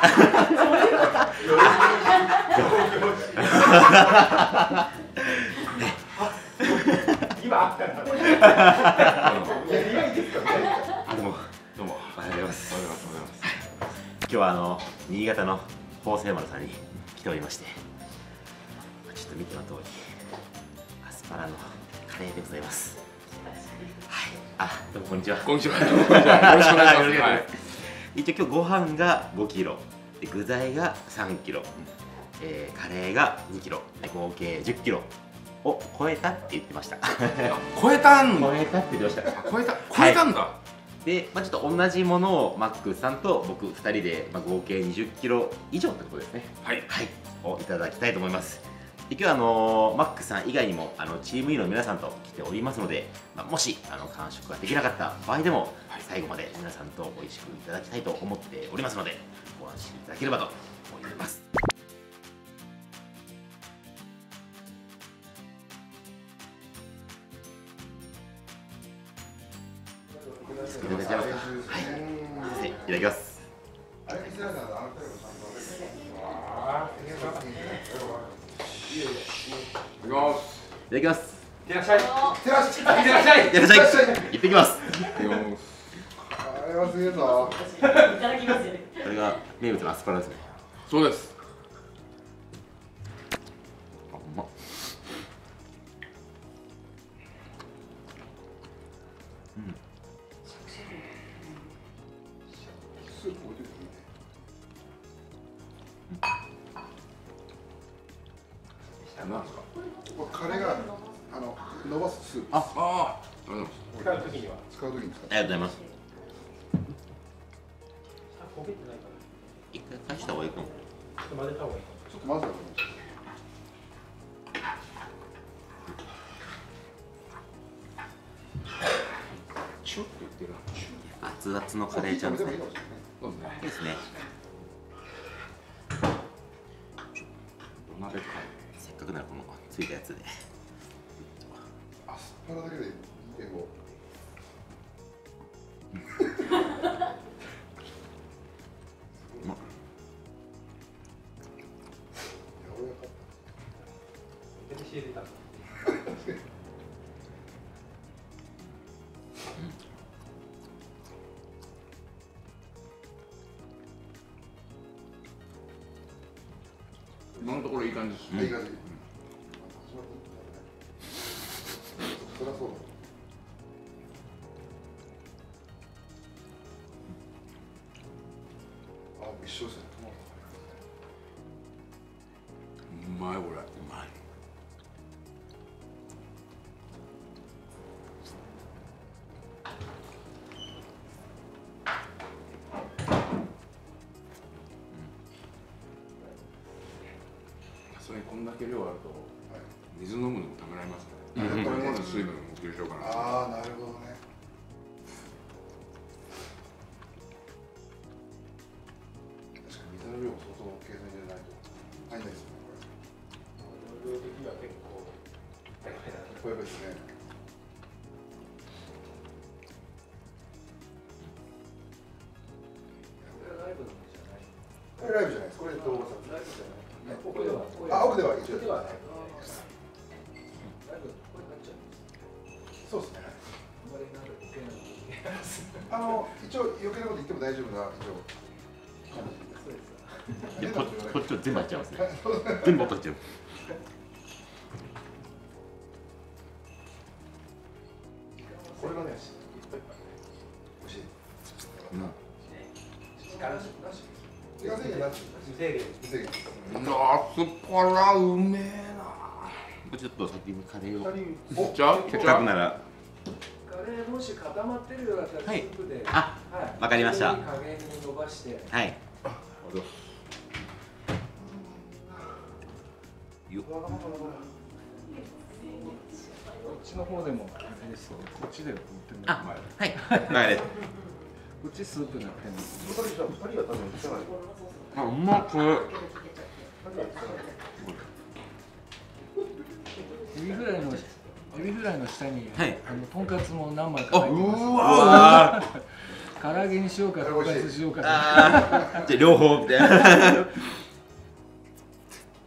今日は新潟の法政丸さんに来ておりまして、ちょっと見ての通りアスパラのカレーでございます。はい、あ、どうもこんにちは。こんにちは。よろしくお願いします。一応今日ご飯が5キロ、具材が3キロ、カレーが2キロ、合計10キロを超えたって言ってました。超えたって言ってました。超えたんだ、はい。で、ちょっと同じものをマックさんと僕2人で、合計20キロ以上ってことですね。はい、はい、をいただきたいと思います。で、今日はマックさん以外にもチーム E の皆さんと来ておりますので、もし完食ができなかった場合でも、はい、最後まで皆さんと美味しくいただきたいと思っておりますので、ご安心いただければと思います。いただきます。はい、いただきます。いただきます。いってらっしゃい。いってきます。あれはすげえぞ。いただきますよね。これが名物のアスパラですね。そうです。あ、うまっ。うん。なんですか。カレーが伸ばすスープ。ああ、使うときには。使うときに使う。ありがとうございます。一回返した方がいいかも。ちょっと混ぜた方がいい。ちょっと混ぜた方がいい。チュッと言ってる。熱々のカレーちゃんですね。そうですね。せっかくならこのついたやつで。アスパラだけで 2.5。 うまっ。今のところいい感じですね。いい感じ。そりゃそうだ。あ、一緒ですね。うまい、これ。うまい。それこんだけ量あると水飲むのもためらいますね。食べ物の水分も補給しようかな。ああ、なるほどね。確かに水の量も相当計算じゃないと入んないですね。これ量的には結構やばいですね。これライブじゃないです。これ動画撮影。ライブじゃない。奥では、奥では一応。そうですね。一応余計なこと言っても大丈夫な一応。こっちを全部やっちゃいますね。全部やっちゃう。これがね、欲しい。アスパラうめえな。ちょっと先にカレーを。せっかくなら。カレーもし固まってるようだったらスープで。あ、わかりました。加減に伸ばして。はい。よ。こっちの方でも。こっちで。あ、はい。はい。こっちスープになってます。あ、うまく。エビフライの下に、とんかつも何枚か。うわ。唐揚げにしようか、唐揚げにしようか。じゃ両方みたいな。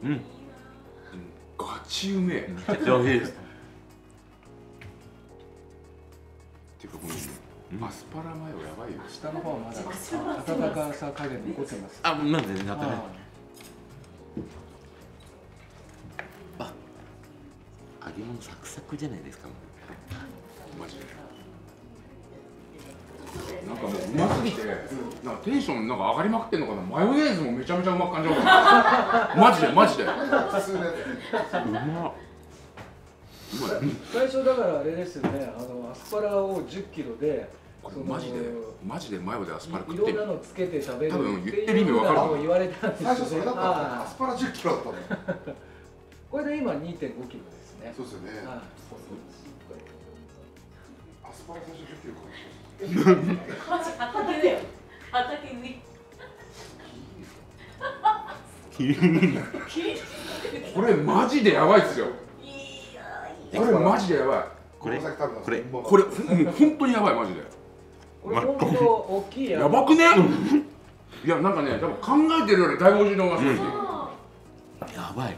うん。ガチうめえ。めっちゃ美味しいです。てかもうアスパラマヨやばいよ。下の方はまだ温かさ加減残ってます。あ、なんでなったね。あ、揚げ物サクサクじゃないですか。マジで。なんかもううますぎて、なんかテンションなんか上がりまくってんのかな。マヨネーズもめちゃめちゃうまく感じるからマジでマジでうまっ。最初だからあれですよね、アスパラを10キロでマジでマジでマヨでアスパラ食っていろんなのつけて食べるっていうのを言われたんですよね。最初それだったらアスパラ10キロだったのこれで今 2.5 キロですね。そうですよね。アスパラ最初10キロかも。畑だよ、畑にこれマジでやばいっすよ。これマジでやばい。これ本当にやばい。マジで大きいやばくね。いやなんかね、考えてるよりだいぶおいしいと思います。やばい。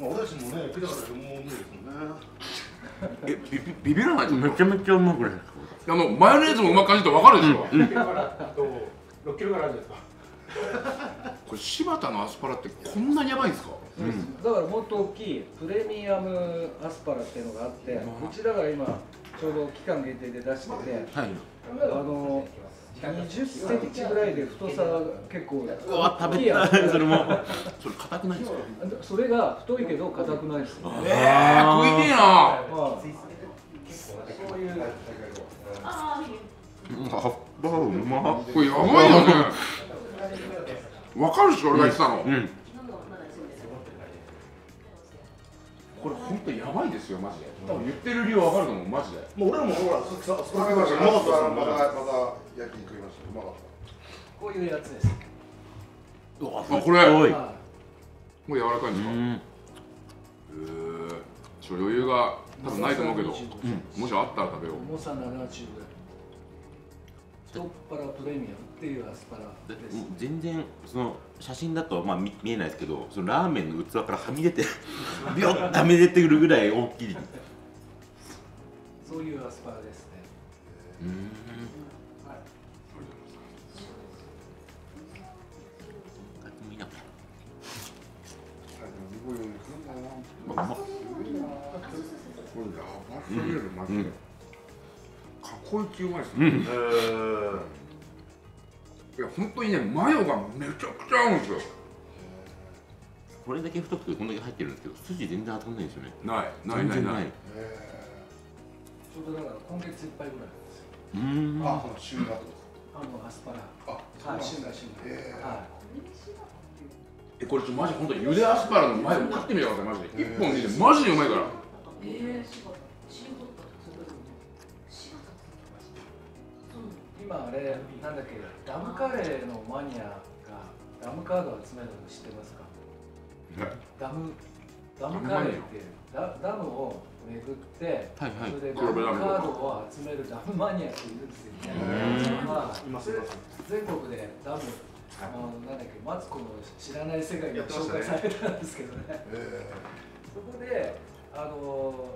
俺たちもね、ピザからもう無理ですもんね。ビビらないとめちゃめちゃうまくないですか。マヨネーズもうまく感じてわかるでしょ。6キロぐらいあるんですか。これ柴田のアスパラってこんなにやばいんですか。だからもっと大きいプレミアムアスパラっていうのがあって、うちだから今ちょうど期間限定で出してて、20cm ぐらいで太さが結構大きいやつ。それもそれ硬くないんですか。それが太いけど硬くないですよね。食いてえな。そういううまっ。これやばいよね。わかるっしょ、俺が言ってたの。これ本当やばいですよ、マジで。多分言ってる理由わかると思う、マジで。もう俺らもほら、まだ焼き食いました。うまかった。こういうやつです。あ、これ。もう柔らかいんですか。ちょっと余裕が多分ないと思うけど、もしあったら食べよう。重さ70。太っ腹プレミアムっていうアスパラです。全然その写真だとまあ見えないですけど、そのラーメンの器からはみ出てビョッとはみ出てくるぐらい大きい。そういうアスパラですね。これ強いですね。いや本当にね、マヨがめちゃくちゃ合うんですよ。これだけ太くてこんだけ入ってるんですけど、筋全然当たんないんですよね。ない。ちょうどだから今月いっぱいぐらいなんですよ。あ、このシンガーとか。アスパラ。はい、シンガー。これちょっとマジ本当にゆでアスパラのマヨ食ってみてください。マジで一本でマジでうまいから。今あれなんだっけ、ダムカレーのマニアがダムカードを集めるの知ってますか。ダムカレーってダムを巡って、それでダムカードを集めるダムマニアっていうんですよね。まあ全国でダムなんだっけ、マツコの知らない世界が紹介されたんですけどね。そこで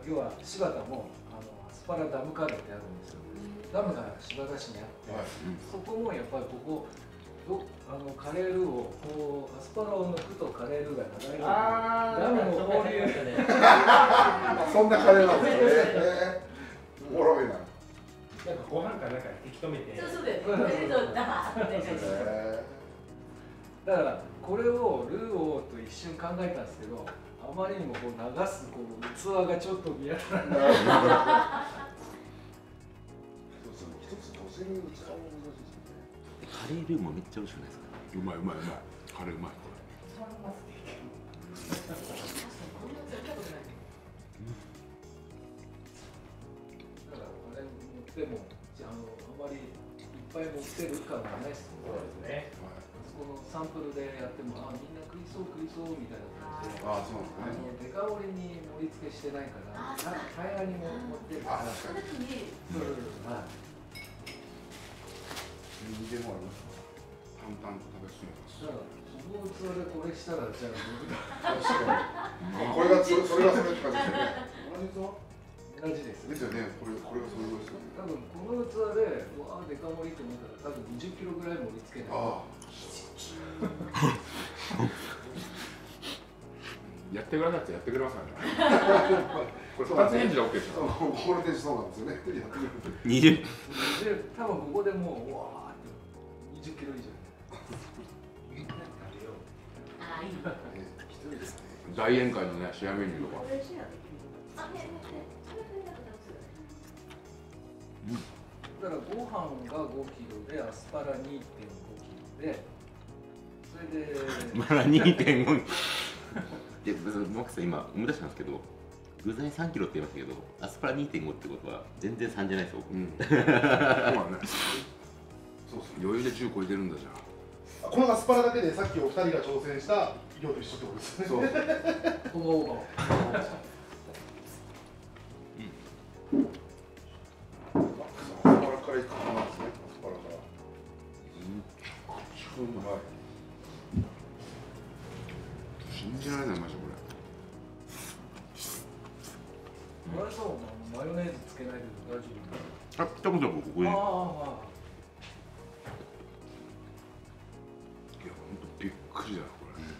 要は柴田もアスパラダムカレーってあるんですよ。ダムが柴田市にあって、そこもやっぱりここカレールーをこうアスパラを抜くとカレールーが流れる。ダムの交流ですね。そんなカレーなんですね。おもろいな。なんかご飯かなんか引き止めて。そうです。だからこれをルーをと一瞬考えたんですけど、あまりにもこう流すこう器がちょっと見当たらない。カレールーもめっちゃ美味しくないですか。うまい。カレーうまい。だからこれ持ってもあまりいっぱい持ってる感がないですね。そこのサンプルでやってもみんな食いそうみたいな感じで。ああそうなんですね。デカ盛りに盛り付けしてないから平らにも持ってるから。右手もありますから淡々と食べ進めます。じゃあこの器でこれしたらじゃあ確かにこれがそれがそれって感じですよね。同じです。ですよね。これがそれですよね。多分この器でわあデカ盛りって思ったら多分20キロぐらい盛り付けない。あやってくれなくてやってくれますからね。これ二つ返事で OK ですよ。この点そうなんですよね。20。多分ここでもうわあって20キロ以上。みんなで食べよう。ああいい。一人ですね。大宴会のねシェアメニューとか。だからご飯が5キロでアスパラ 2.5キロでそれで。まだ 2.5。で、マックスさん今思い出したんですけど、具材3キロって言いましたけど、アスパラ 2.5 ってことは全然3じゃないですよ。うん。そうだね。そうそう。余裕で10超えてるんだじゃん。このアスパラだけでさっきお二人が挑戦した量と一緒ってことですね。そう。このオーバー。うん。マックスさんアスパラからいくかなんですね。アスパラから。うん。うまい。信じられないマジこれ。これそうマヨネーズつけないけど大丈夫。あ、たぶんここに。ああいや本当びっくりだなこれね。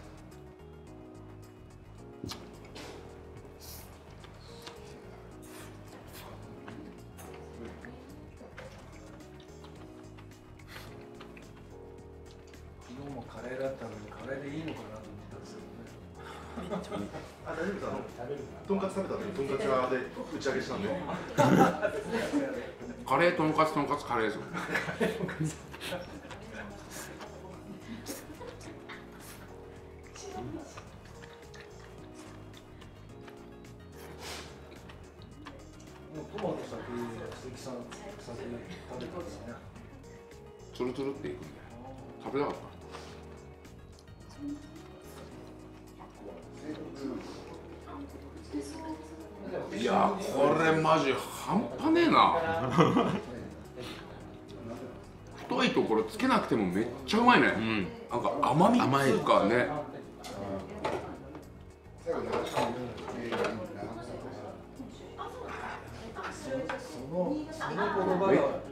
昨日もカレーだったのにカレーでいいのかなと思ったんですよ。あ、大丈夫だ。とんかつ食べたのに、とんかつ屋で打ち上げしたんで。カレーとんかつ、とんかつカレーですよ。トマト先、鈴木さん先食べたんですね。つるつるっていくんだよ。食べなかった。いやこれマジ半端ねえな太いところつけなくてもめっちゃうまいね、うん、なんか甘みっていうかね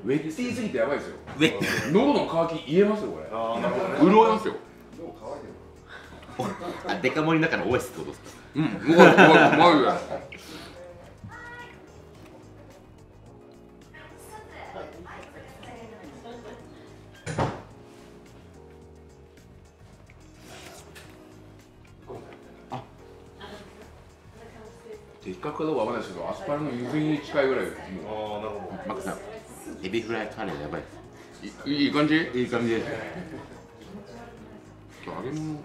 ウェッティーすぎてやばいですよ喉の渇き言えますよこれ潤いますよあ、デカ盛りの中のオエスってことですか。うん、うまい、うまい、うまい。あ。的確かどうかわからないですけど、アスパラのゆずに近いぐらい。ああ、なるほど。マックさん、エビフライカレーやばいです。いい感じ？いい感じです。揚げ物。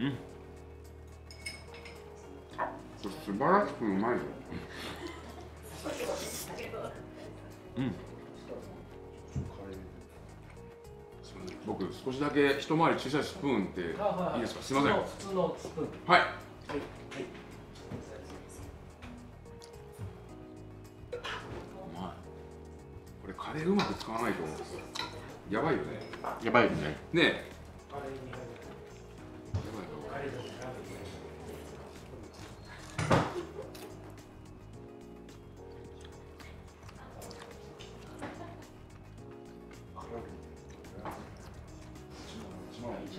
うん、あ、素晴らしくうまいよ。うん。僕少しだけ一回り小さいスプーンっていいですか？すみません。普通のスプーン。はい。はい。うまい。これカレーうまく使わないとやばいよね。やばいよね。ねえ。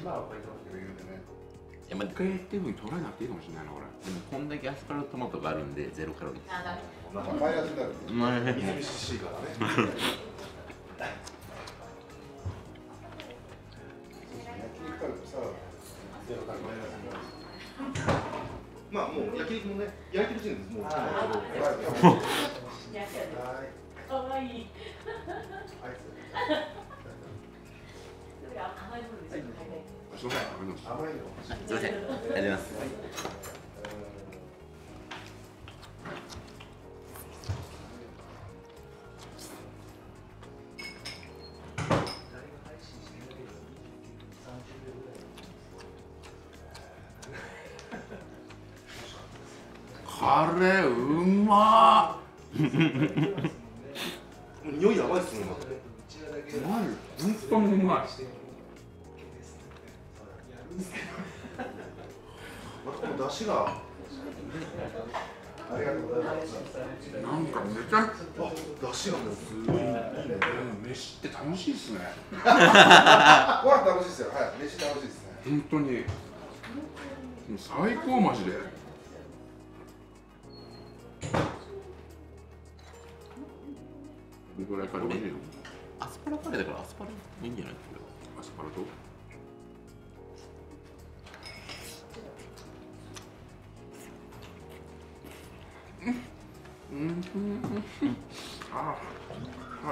いやまあカレーっていうふうに捉えなくていいかもしれないなこれ。でもこんだけアスパラトマトがあるんで0カロリーです。ああだめ。マイナスになる。マイナス。厳しいからね。まあもう焼き肉もね焼いてる時点でもう。可愛い。すみません、ありがとうございます。カレーうまー。匂いやばいっすね。うまい。本当にうまい。またこの出汁が。ありがとうございます。なんかめちゃくちゃ出汁がもうすごいいいね。飯って楽しいっすね。ご飯楽しいっすよ。はい、飯楽しいっすね。本当に。最高マジで。これぐらいから美味しいよ。アスパラカレーだからアスパラいいんじゃない？これアスパラと。あは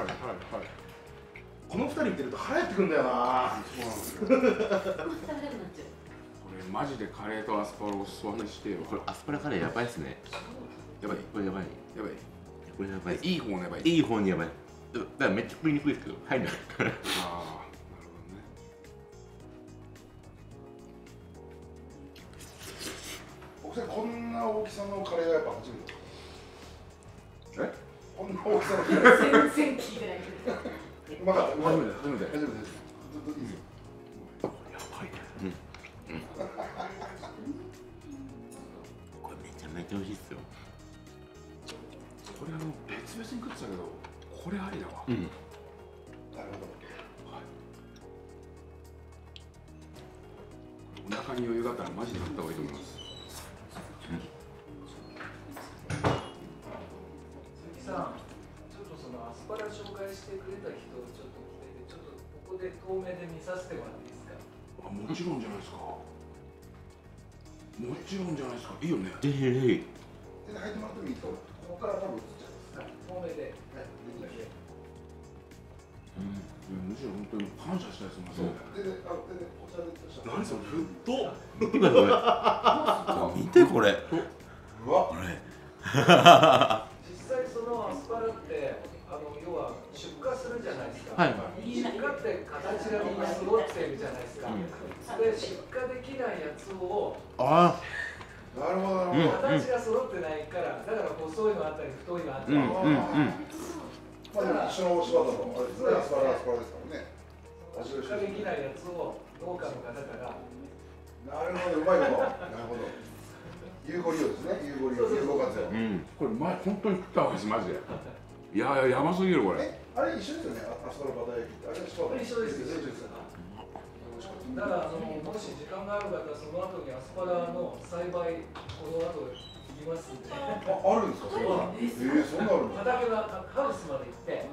いはいはい。この二人見てると腹減ってくんだよな。そうなんですよ。これマジでカレーとアスパラをお裾分けしてよ。これアスパラカレーやばいですね。やばいこれやばいやばい。これやばい。いい方のやばい。いい方にやばい。だからめっちゃ食いにくいですけど入んないから。ああなるほどね。僕さこんな大きさのカレーはやっぱ初めて。え？こんな大きさのカレー。全然聞いてない。うまかった。初めて初めて。大丈夫です。ずっといいよ。これやばいね。うん。これめちゃめちゃ美味しいですよ。これ別々に食ってたけど、これありだわ。うん。なるほど。はい。お腹に余裕があったらマジで買った方がいいと思います。鈴木さん、ちょっとそのアスパラ紹介してくれた人をちょっと来てて、ちょっとここで透明で見させてもらっていいですか？あ、もちろんじゃないですか。もちろんじゃないですか。いいよね。ぜひぜひ。で入ってもらってもいいと。ここから多分映っちゃうんです。透明で。むしろ本当に感謝したいですもんね。何それ、ふっと。見てこれ。うわ。実際そのアスパラって、要は出荷するじゃないですか。出荷って形がみんな揃ってるじゃないですか。で、出荷できないやつを。ああ。なるほど、形が揃ってないから、だから細いのあったり、太いのあったり。まあ、でも、一緒のお仕事も、あれですね、アスパラ、アスパラですからね。出荷できないやつを、農家の方から。なるほど、うまいこと。なるほど。有効利用ですね、有効利用、有効活用。これ、前、本当に食ったわけです、マジで。いや、やばすぎる、これ。あれ、一緒ですよね、アスパラバター焼き。あれ、一緒ですよ。だからもし時間がある方はその後にアスパラの栽培この後言いますんで。あるんですか？そうなの。畑のハウスまで行って。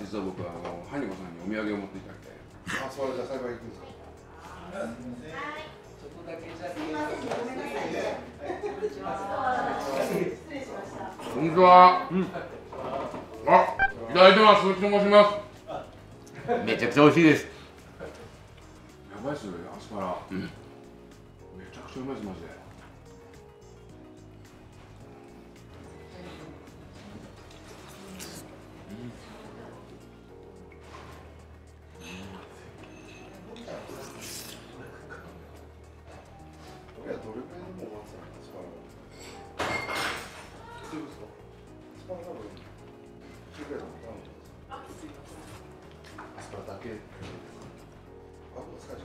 実は僕はハニコさんにお土産を持っていただいて。アスパラじゃ栽培行くんですか？ちょっとだけじゃ。すみませんごめんなさいね。こんにちは。失礼しました。こんにちは。あ、いただいてます。鈴木と申します。めちゃくちゃ美味しいです。やばいっすね、アスパラ。めちゃくちゃうまいです、マジで。これはどれくらいのもんなんですか、アスパラ。大丈夫ですか。アスパラ多分10秒だもん。だけ。あ、疲れちゃう。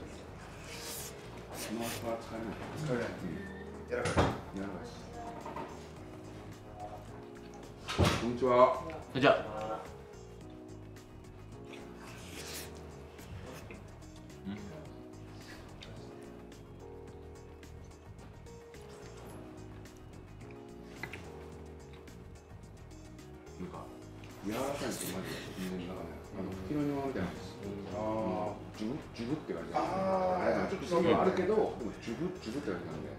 スマートは使えない。使えないっていう。やらかい。やらかい。こんにちは。こんにちは。なんか柔らかいってマジで全然なんかね。茎の庭みたいな。ああ、ジュブって感じ。ああ、ちょっとそういうのあるけど、でもジュブって感じなんで。なん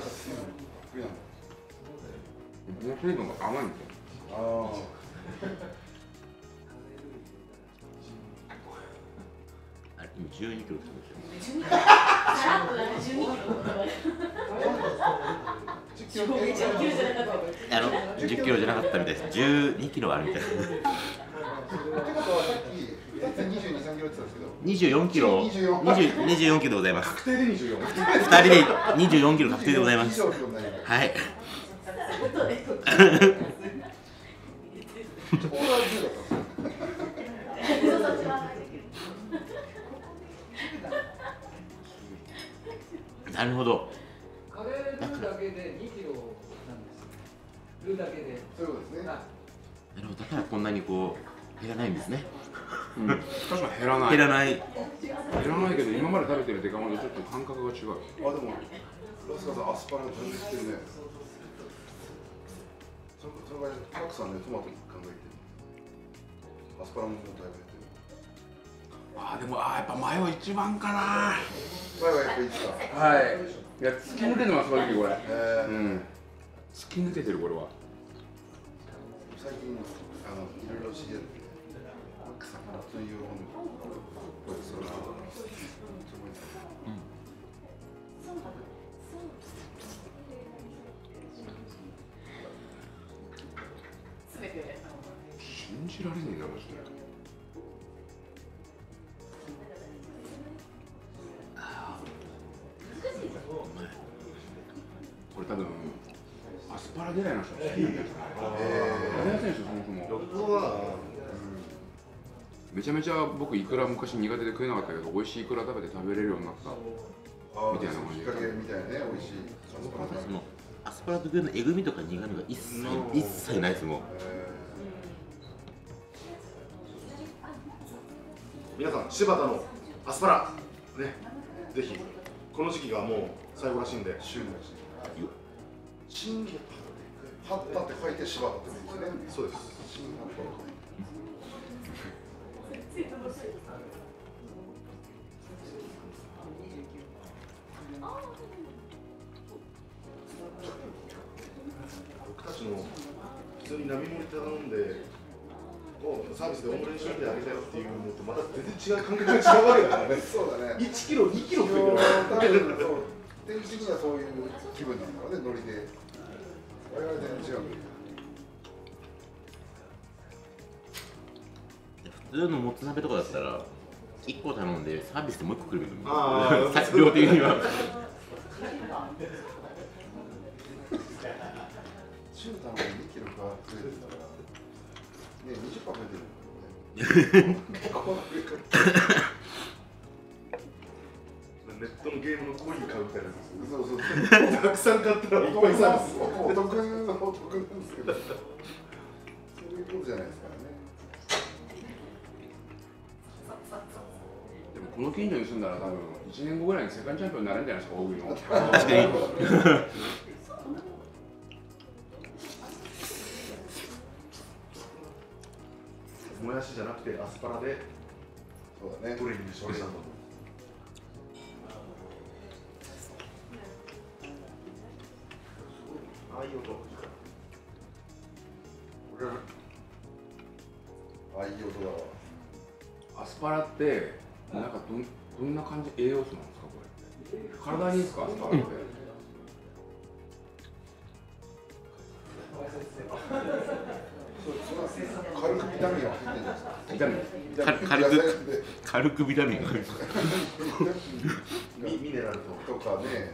か水分が甘い。水分が甘いんですよ。ああ。あれ今12キロって言うんですよ。10キロじゃなかったみたいです。12キロあるみたいです。ってことはさっき2つ22、3キロってたんですけど、24キロ、24キロでございます。確定で24。2人で24キロ確定でございます。はい。なるほど。カレールーだけで2キロなんです。ルーだけで。そうですね。なるほど。だからこんなにこう減らないんですね。うん、確かに減らない。減らないけど今まで食べてるデカ盛りとちょっと感覚が違う。あ、でもラスカさんアスパラの感じしてるね。その場合パクさんねトマト考えてる。アスパラも食べてる。あでもやっぱマヨ一番かな。マヨはやっぱいいですか。はい。いや突き抜けてます正直これ。うん。突き抜けてるこれは。最近いろいろ知り合って。信じられねえなマジで。これ多分アスパラ嫌いな人好きなんだよ。めちゃめちゃ僕イクラ昔苦手で食えなかったけど美味しいイクラ食べて食べれるようになったみたいな感じ。きっかけみたいね美味しい。アスパラ特有のえぐみとか苦みが一切ないですもん。皆さん柴田のアスパラねぜひこの時期がもう最後らしいんで旬だし。新葉っぱって書いて柴田って言うんですね。そうです。新葉っぱ。僕たちの普通に並盛り頼んでサービスで大盛りにしといてあげたよっていうのとまた全然違う感覚が違うわけだからね。そうだね。1キロ2キロ増えてる。天神にはそういう気分なんだからねノリで。我々全然違う。普通のもつ鍋とかだったら1個頼んでサービスでもう1個くるみたいな。料理には中途半端に2キロか増えてたらね20%増えてるもんね。ネットのゲームのコイン買うみたいな。そうそう。たくさん買ったらいっぱいサービス。お得のお得なんですけど。そういうことじゃないですかね。この近所に住んだら多分1年後ぐらいに世界チャンピオンになれるんじゃないですか、大食いの。確かに。もやしじゃなくてアスパラでそうだねトレーニングしました。ああ、いい音。ああ、いい音だわ。アスパラってなんかどんな感じ栄養素なんですかこれ。体にいいですかアスパラって。軽くビタミンが入ってるんですか。ビタミン。軽くビタミンが入ってる。ミネラルとかね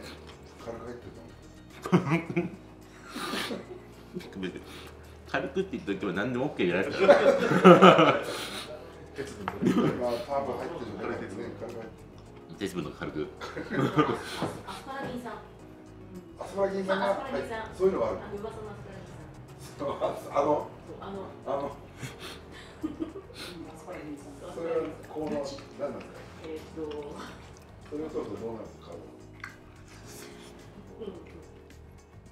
軽く入ってる。軽くって言っておけば何でも OK じゃないですか。鉄分とか軽く。アスパラギン酸がそういうのがある。それはこの何なんですか。それを取るとどうなるか。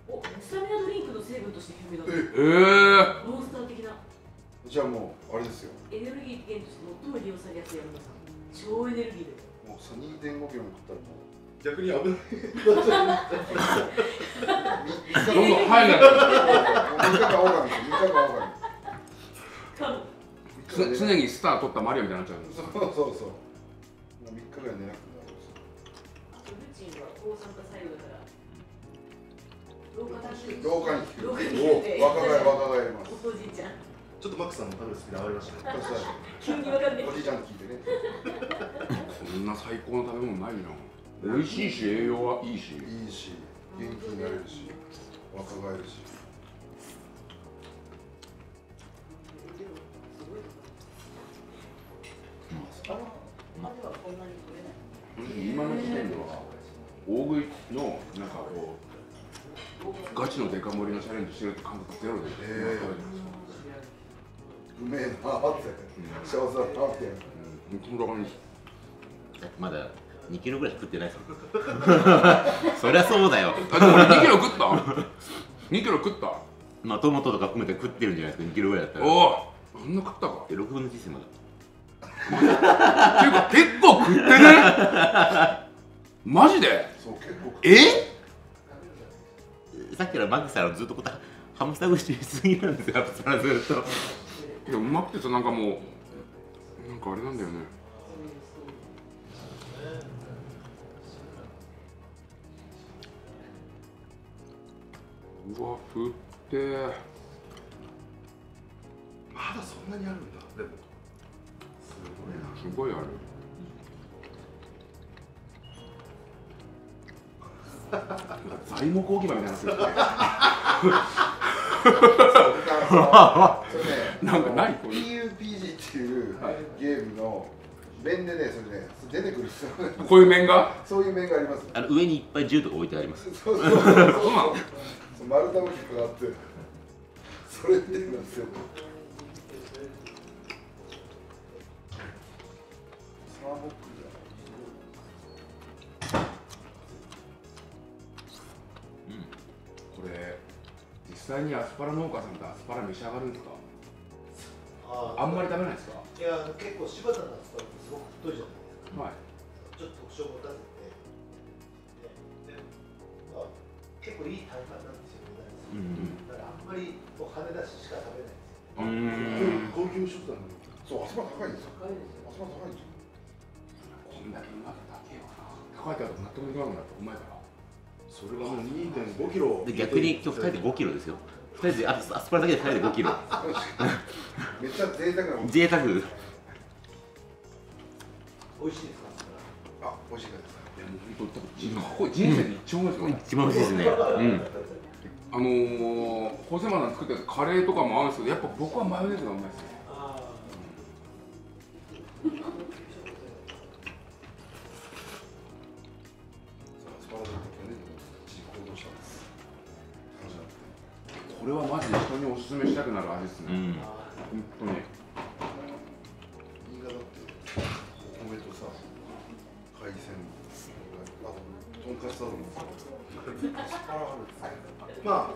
おスタミナドリンクの成分として有名だ。モンスター的な。じゃあもうあれですよ。エネルギー源として最も利用されるやつやるのさ。超エネルギーで。もう2.5キロも食ったらもう逆に危ない。どんどん入らない。3日間常にスター取ったマリオみたいになっちゃうんです。そう。もう3日ぐらい寝なくてなるんです。あとルチンは抗酸化作用だから。老化に効く。おお若返ります。おじいちゃん。ちょっとマックさんの食べるスピード上がりましたね。急に分かんない。おじいちゃん聞いてね。こんな最高の食べ物ないよ。美味しいし、栄養はいいし。いいし、元気になれるし、若返るし。今の時点では大食いのなんかこうガチのデカ盛りのチャレンジしてるって感覚ゼロで。うめえなって幸せだなって。本当に楽しいです。まだ2キロぐらい食ってないですもん。そりゃそうだよ。あ、でも俺2キロ食った。2キロ食った。まあトマトとか含めて食ってるんじゃないですか。2キロぐらいだったら。おお、あんな食ったか。6分の1ですよまだ。っていうか結構食ってね。マジで。さっきからマグさんずっとハムスター食いしすぎなんですよ。それずっと。いや、うまくてさ、なんかもう、なんかあれなんだよね。うわ、ふってー。まだそんなにあるんだ、でも。すごいな。すごいある。材木置き場みたいな。なんかない PUBG っていうゲームの面でね、それね、出てくるんですよ。こういう面が、そういう面があります。上にいっぱい銃とか置いてあります。そうそうそうそう。丸太置きとかあって、それ出てくるんですよ。サーモックじゃない。これ実際にアスパラ農家さんとアスパラ召し上がるんですか？あんまり食べないですか？いや、結構柴田のアスパラってすごく太いじゃないですか。はい。ちょっと特徴を持たせて、で、まあ、結構いい体感なんですよね。だからあんまりこう跳ね出ししか食べないんですよ。高級食材なのに。そう、アスパラ高いんですよ。高いですよ。アスパラ高いんですよ。こんだけうまくだけよな。高いから納得できなくなるとうまいから。それがもう 2.5キロ。逆に今日2人で5キロですよ。2人でアスパラだけで2人で5キロ。めっちゃ贅沢なもん。贅沢。美味しいですか？あ、美味しいです。いやもう本当人生で一番美味しい。一番美味しいですね。ホセマナ作ってるカレーとかも合うんですけど、やっぱ僕はマヨネーズがうまいですね。これはマジで人におすすめしたくなる味ですね。本当に。新潟ってお米とさ、海鮮、あととんかつだと思うんですけど、アスパラあるんですね。まあ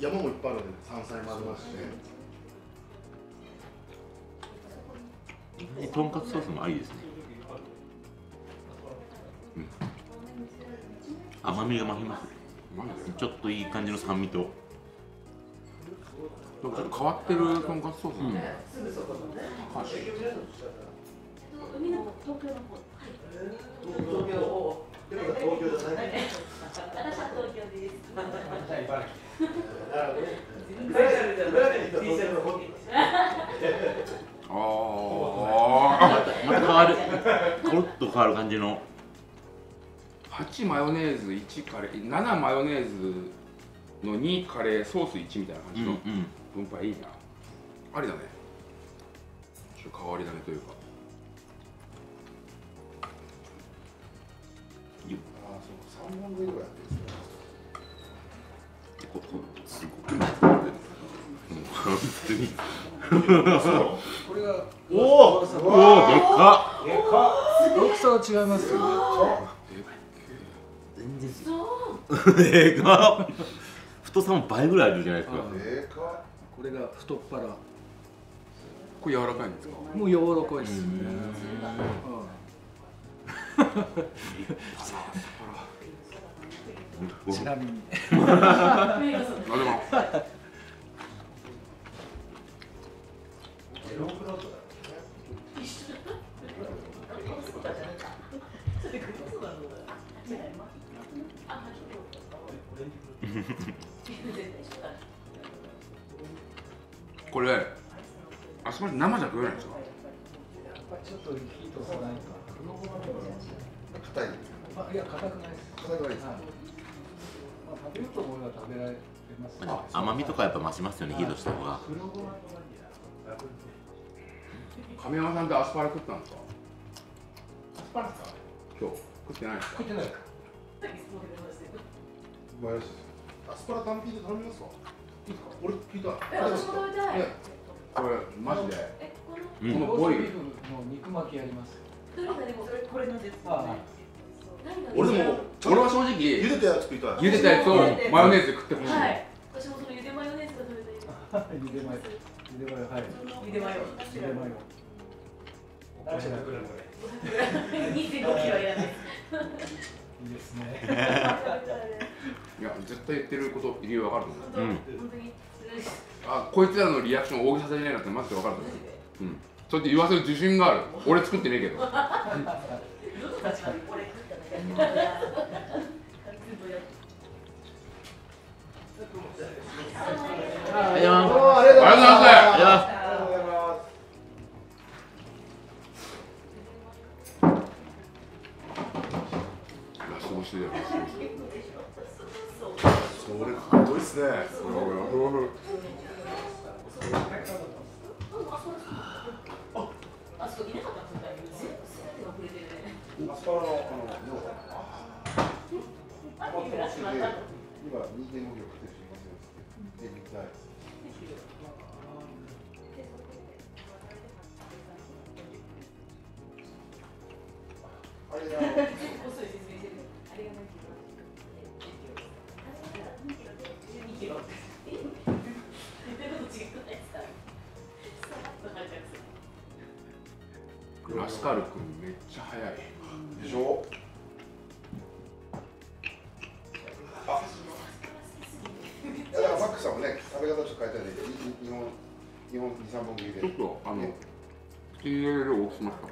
山もいっぱいあるので山菜もありますしね。とんかつソースもありですね。甘みが増します。ちょっといい感じの酸味と。ちょっと変わってるとんかつソースね。すぐそこのね。はい。海の方、東京の方。東京の方。でも東京じゃない。私は東京です。茨城。なるほどね。また変わる。コロッと変わる感じの。8マヨネーズ、1カレー、7マヨネーズの2カレー、ソース1みたいな感じの。分配いいな。ありだね。ちょっと変わり種というか。ああ、そう、3本ぐらいやってるんですよ。これが。おお、でかっ。でかっ。大きさは違いますよね。全然違う。でかっ。太さも倍ぐらいあるじゃないですか。でかっ。これが太っ腹。これ柔らかいんですか？もう柔らかいです。ちなみに。あ、でも。これ。すみません、生じゃ食えないんですか。ちょっと火通さないか。硬い。まあ、いや、硬くないです。硬くないです。まあ、食べると思えば食べられます。なんか甘みとかやっぱ増しますよね、火通した方が。神山さんってアスパラ食ったんですか。アスパラですか。今日、食ってないですか。食ってないですか。アスパラ単品で頼みますか。いいですか。俺、聞いた。私も食べたい。これ、マジで。このボイルの肉巻きやります。どれがでもそれこれのです。俺は正直茹でたやつ食いたい。茹でたやつをマヨネーズで食ってほしい。私もその茹でマヨネーズが食べたい。茹でマヨ。茹でマヨはい。茹でマヨ。茹でマヨ。何しなくなるこれ。2.5キロやね。いいですね。いや絶対言ってること理由わかると思う。本当に。あこいつらのリアクション大げさじゃないなってマジでわかると思う。うん、そうやって言わせる自信がある。俺作ってねえけど。ありがとうございます。それかっこいいっすね。あそこになかったみたいに全部すべてが触れてるね。アスパラの量が。あ、今 2.5kg 食ってる人いますよ。え、見たい。あれだ。ちょっと遅い説明してる。あれが何キロ？ 12kg。絶対こと違くないですか？ラスカル君めっちゃ早いでしょ。あ、だからマックさんもね食べ方ちょっと変えたいで日本2、3本入れてちょっと口に入れる量大きくしました。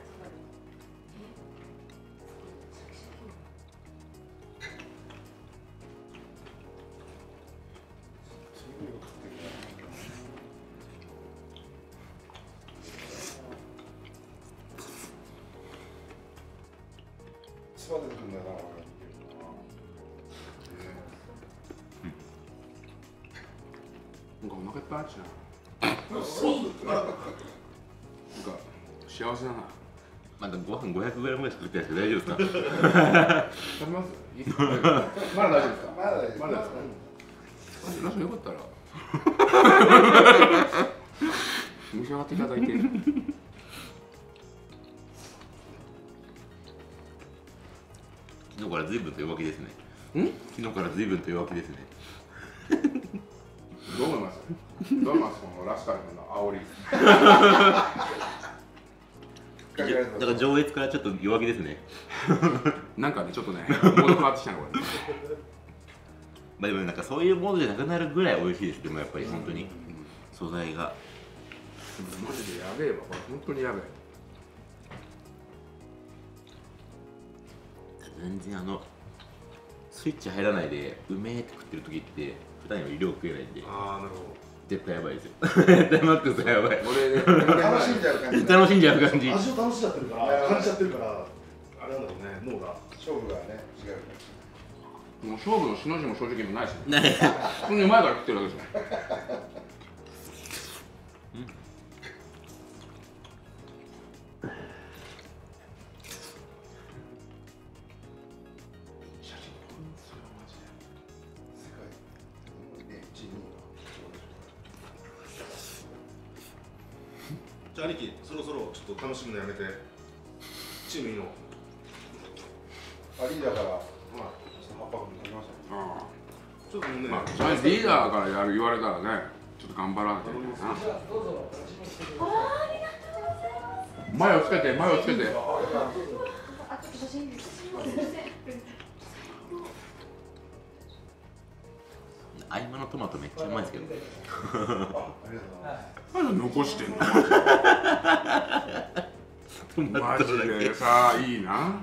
なんかお腹いっぱいあるじゃん。なんか幸せだな。まだご飯500gぐらいしか食ってないけど大丈夫ですか？食べます？まだ大丈夫ですか？まだですか？ラスよかったら。召し上がっていただいて。昨日から随分と弱気ですね。昨日から随分と弱気ですね。どう思います？どう思います？このラスカル君の煽り。だから上越からちょっと弱気ですね。なんかねちょっとねモード変わってきたのこれ。まあでもなんかそういうモードじゃなくなるぐらい美味しいですけどもやっぱり本当に素材が。マジでやべえわこれ本当にやべえ。全然スイッチ入らないでうめえって食ってる時って普段より量食えないんで、ああなるほど、絶対やばいですよ。絶対マックスやばい。俺楽しんじゃう感じ。楽しんじゃう感じ。味を楽しんじゃってるから、感じちゃってるから、あれなんだろうね、脳が勝負がね違う。もう勝負のしの字も正直もないしね。普通に前から食ってるだけじゃん。じゃあ兄貴、そろそろちょっと楽しむのやめてチームいいのリーダーから、まあ、ちょっと圧迫になりましたね。ああちょっとね、まあ、リーダーからやる言われたらね、ちょっと頑張らなきゃいけないな。じゃあ、どうぞ楽しみにしてください。ありがとうございます。前をつけて、前をつけてあ、ちょっと写真すみません合間のトマトめっちゃうまいですけど。何残してんの。マジでさあいいな。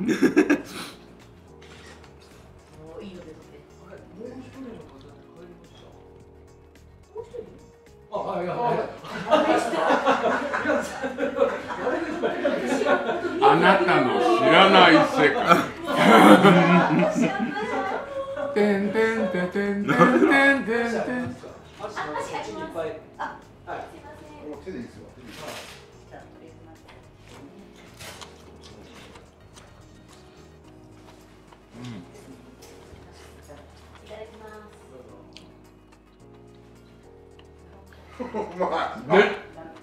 正解。てんてんてんてんてんてんてん。あ、確かにいっぱい。あ、はい。手でいいですよ。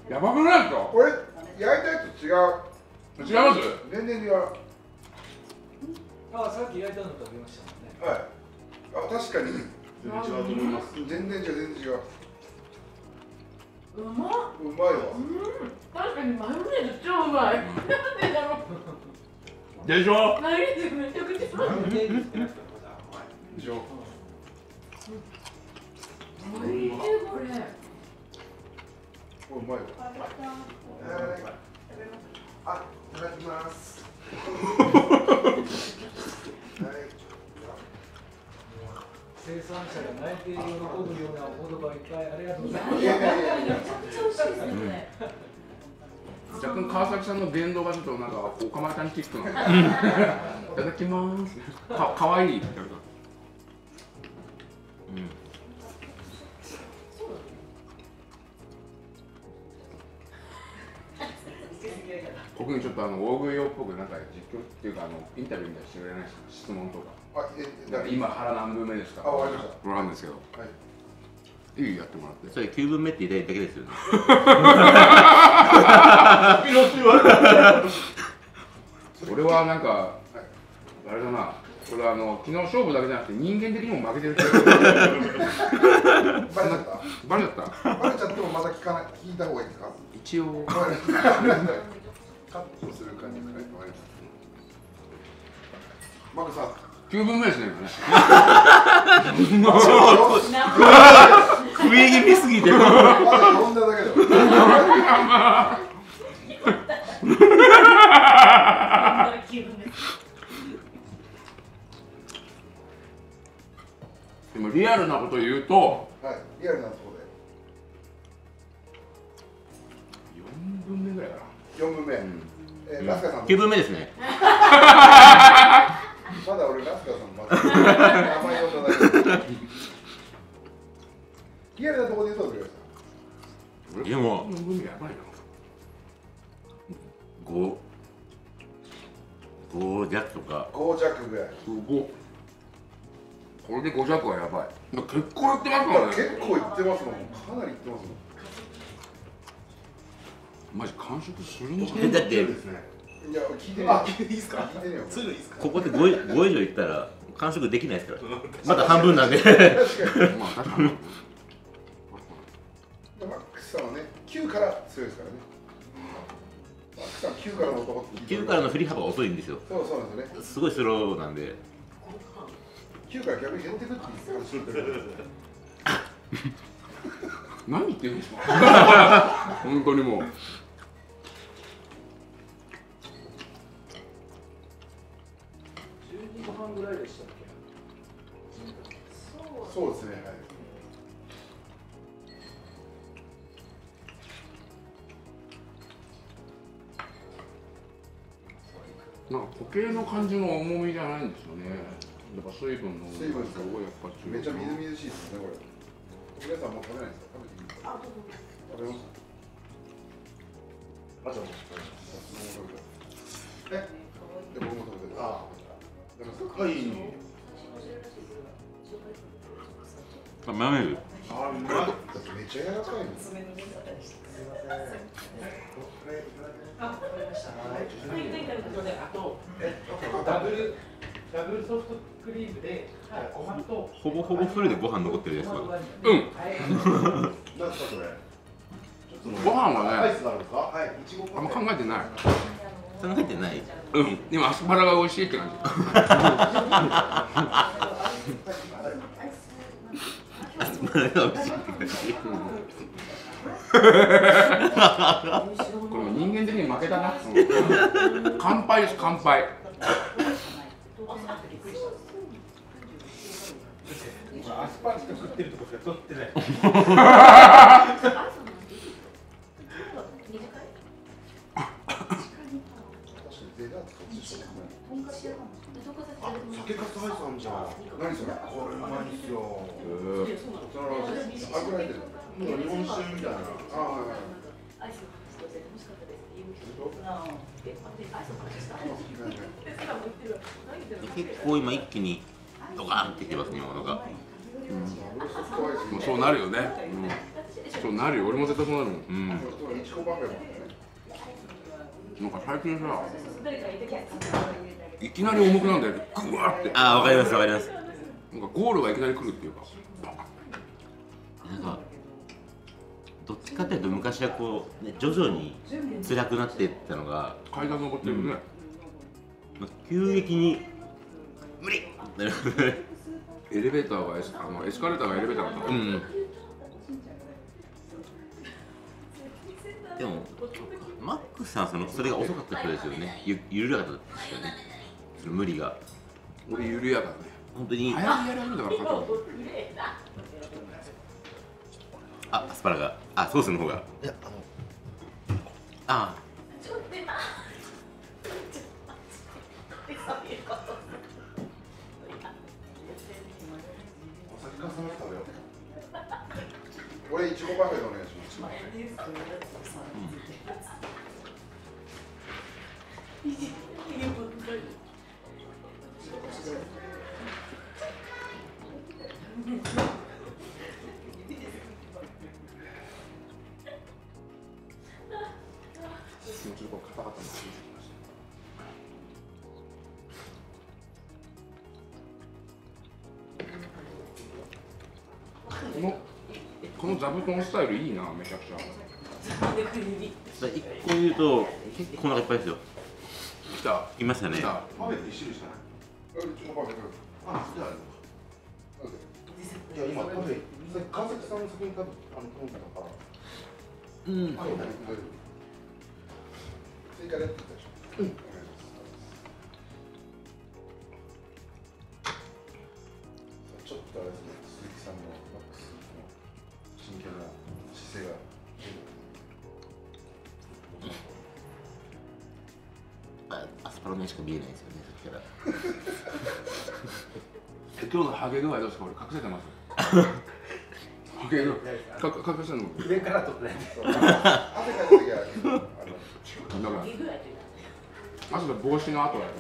やばくないですか？これ焼いたやつ違う。違います？全然違う。あ、さっき焼いたの食べましたもんね。はい。あ、確かに全然違うと思います。全然違う、全然違う。うまっ。うまいわ。確かにマヨネーズ超うまい。なんでだろう。でしょ？マヨネーズめちゃくちゃうまい。でしょ。おいしいこれ。うまい。あ、いただきます。生産者が泣いて喜ぶようなお言葉いっぱいありがとうございます。若干川崎さんの言動がちょっとなんかオカマちゃんチックな。いただきます。可愛い。僕にちょっと大食い用っぽくなんか実況っていうかインタビューみたいにしてくれないですか、質問とか。だから今腹何分目ですか。わかりました。わかんないですけど、いいやってもらって。それ9分目って言いたいだけですよね。俺はなんかあれだな、これ昨日勝負だけじゃなくて人間的にも負けてる。バレちゃった。バレちゃってもまた聞いた方がいいですか。一応カットする感じくらい変わります。マグさん、9分目ですね。もう食い気味すぎて。まだ飲んだだけだよ。でもリアルなこと言うと、はい、リアルなとこで4分目ぐらいかな。4分目、ラスカさん9分目ですね。まだ俺ラスカさんまだ名前呼んだだけ。リアルなところで言うとどれですか。でも5弱とか5弱ぐらい。これで5弱はやばい。結構やってますもんね。結構いってますもん。かなりいってますもん。マジ完食するんじゃない？だって、いや聞いてね。あ、いいですか？聞いてねよ。つるいですか？ここで5以上いったら完食できないですから。まだ半分なんで。確かに。まあ確かに。マックスさんはね、9から強いですからね。マックスさん9からの男って。9からの振り幅が遅いんですよ。そうなんですね。すごいスローなんで。9から逆に減ってくって言ってた。何言ってるんですか。本当にもう。12時半ぐらいでしたっけ。そうですね。はい。なんか固形の感じの重みじゃないんですよね。やっぱ水分の重みがすごいやっぱめちゃみずみずしいですねこれ。皆さんも食べないですか。食べます。あ、じゃあもう食べます。で、僕も食べてる。あ、はい。マヨネーズ。あ、うまい。めっちゃ柔らかいの。すみません。あ、わかりました。はい。あと、ダブルソフトクリームで、ご飯とほぼほぼフルでご飯残ってるやつ。うん。ご飯はね、あんま考えてない。考えてない。うん。今アスパラが美味しいって感じ。アスパラが美味しいって感じ。これ人間的に負けたな。乾杯です、乾杯。アスパラ食ってるとこしか撮ってない。酒かすさんじゃん。何それ？これうまいっすよ。あ、これもう日本酒みたいな。アイス一つで楽しかったです。結構今一気にドカーンってきてますね、ものが。もうそうなるよね。そうなるよ、俺も絶対そうなるもん。なんか最近さ、いきなり重くなんだよ、グワーって。ああ、わかります、わかります。なんかゴールがいきなり来るっていうか。なんかどっちかっていうと昔はこう、ね、徐々に辛くなっていったのが階段登ってるね、まあ、急激に無理ってなるエレベーターがエスカレーターがエレベーターだった、でもマックスさんそれが遅かった人ですよね。緩やかだったですよね、その無理が。俺緩やかだね、本当に早くやるんだから。あ、アスパラが、あ、ソースの方が。いや、ああ。ちょっと待って。そういうこと。お先かさま食べよう。俺いちごパフェでお願いします。この座布団スタイルいいな、めちゃくちゃ。一個言うと、結構お腹いっぱいですよ。来た。いましたね。パフェって一種類しかない。あ、じゃあ。じゃあ今パフェ、川崎さんの先に頼んだから。うん。パフェ大丈夫。追加でやっていたでしょ。うん。ちょっとあれですね、鈴木さんのマックスの真剣な姿勢が。アスパラの絵しか見えないですよね、さっきから。今日のハゲ具合どうですか、俺隠せてます。ハゲ具合。隠せるの。上から撮ってないんですよ。だからまずは帽子の後だよ。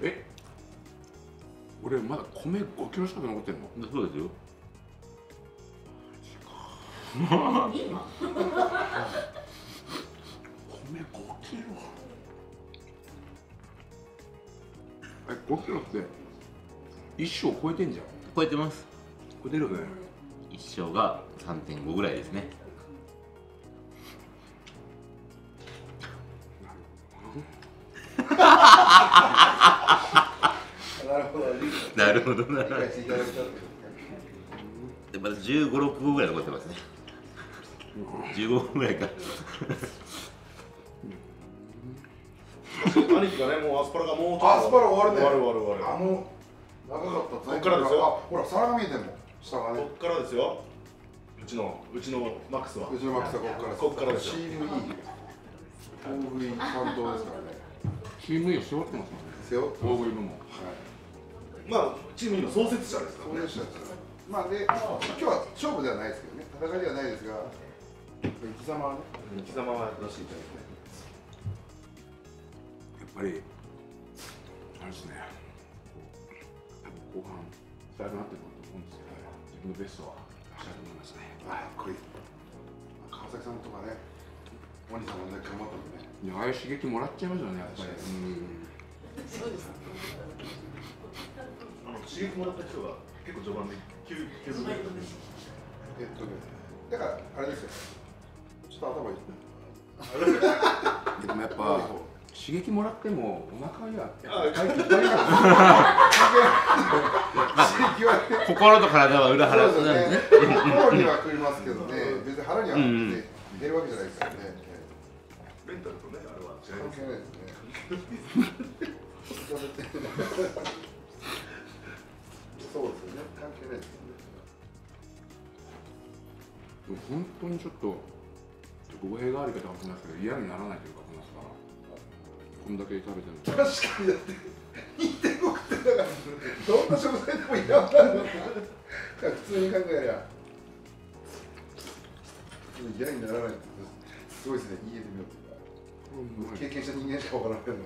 え、俺まだ米5kg近く残ってるの？そうですよ。米5kg。え、5kgって一升超えてんじゃん。超えてます。超えてるね。一升が 3.5 ぐらいですね。なるほどな。でまだ15、16合ぐらい残ってますね。15ぐらいか。兄貴がね、もうアスパラがもうアスパラ終わるね。あの長かった。こっからですよ。ほら皿が見えてるもん。下がね。こっからですよ。うちのマックスは。うちのマックスはこっからですよ。チーム E。大食い担当ですからね。チーム E を背負ってますもんね。大食い部門。まあ、チームの創設者ですからね。まあ、で、今日は勝負ではないですけどね、戦いではないですが、生き様はね、生き様はやらせていただきたい。やっぱり、あれですね、多分後半、だいぶなってくると思うんですけど、自分のベストは出したいと思いますね。ああ、かっこいい。川崎さんとかね、お兄さんもね、頑張ったもんね。いや、ああいう刺激もらっちゃいますよね、やっぱり。そうですね。刺激もらった人が結構序盤で9分ぐらいだったんですよ。だからあれですよ。ちょっと頭いい。でもやっぱ刺激もらってもお腹には心と体は裏腹ですね。心には食いますけどね、別に腹には入れるわけじゃないですからね。メンタルとね、あれは関係ないですね。そうですよね、関係ないですよね。本当にちょっと語弊があるかもしれないですけど、嫌にならないというか、この魚こんだけ食べてるの。確かにだって2.5 食ってたからどんな食材でも嫌なんだろうな。普通に考えりゃ嫌にならないってすごいですね。逃げてみようというか、経験した人間しかわからないの。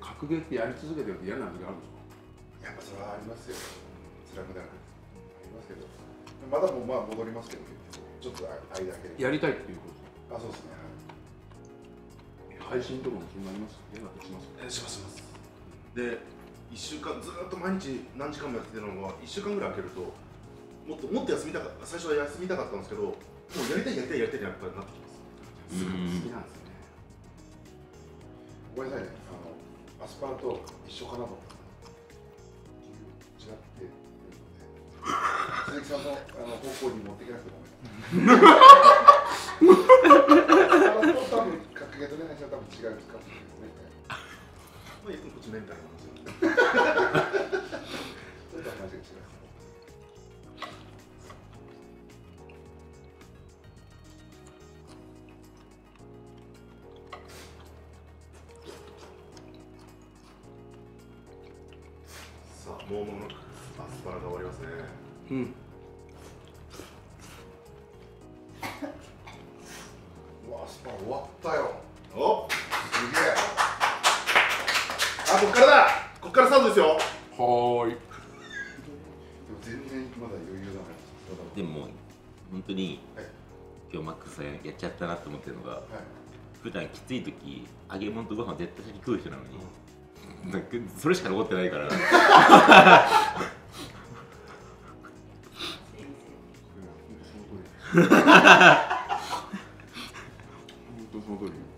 格ゲーってやり続けてると嫌な味があるんですか？やっぱそれはありますよ。辛くなる。ありますけど。まだもうまあ戻りますけど、ちょっと間だけ。やりたいっていうこと。あ、そうですね。はい、配信とかも気になります。やってます。しますします。で、1週間ずっと毎日何時間もやってるのが1週間ぐらい空けると、もっと休みたかった。最初は休みたかったんですけど、もうやりたいやっぱりなってきます。すごく好きなんですよね。ごめんなさいね。アスパラと一緒かなと思ったら違っているので、鈴木さんの方向に持っていけなくてダメです。アスパラと多分格ゲーとね、私は多分違うかもしれないですね。まあ、いつもこっちメンタルなんですよ。ちょっと話が違う。もうアスパラが終わりますね。うん。うわ、アスパラ終わったよ。お、すげえ。あ、こっからだ。こっからスタートですよ。はーい。でも全然まだ余裕だから。でも本当に、はい、今日マックスさんやっちゃったなと思ってるのが、はい、普段きつい時揚げ物とご飯絶対先食う人なのに。うんなんかそれしか残ってないから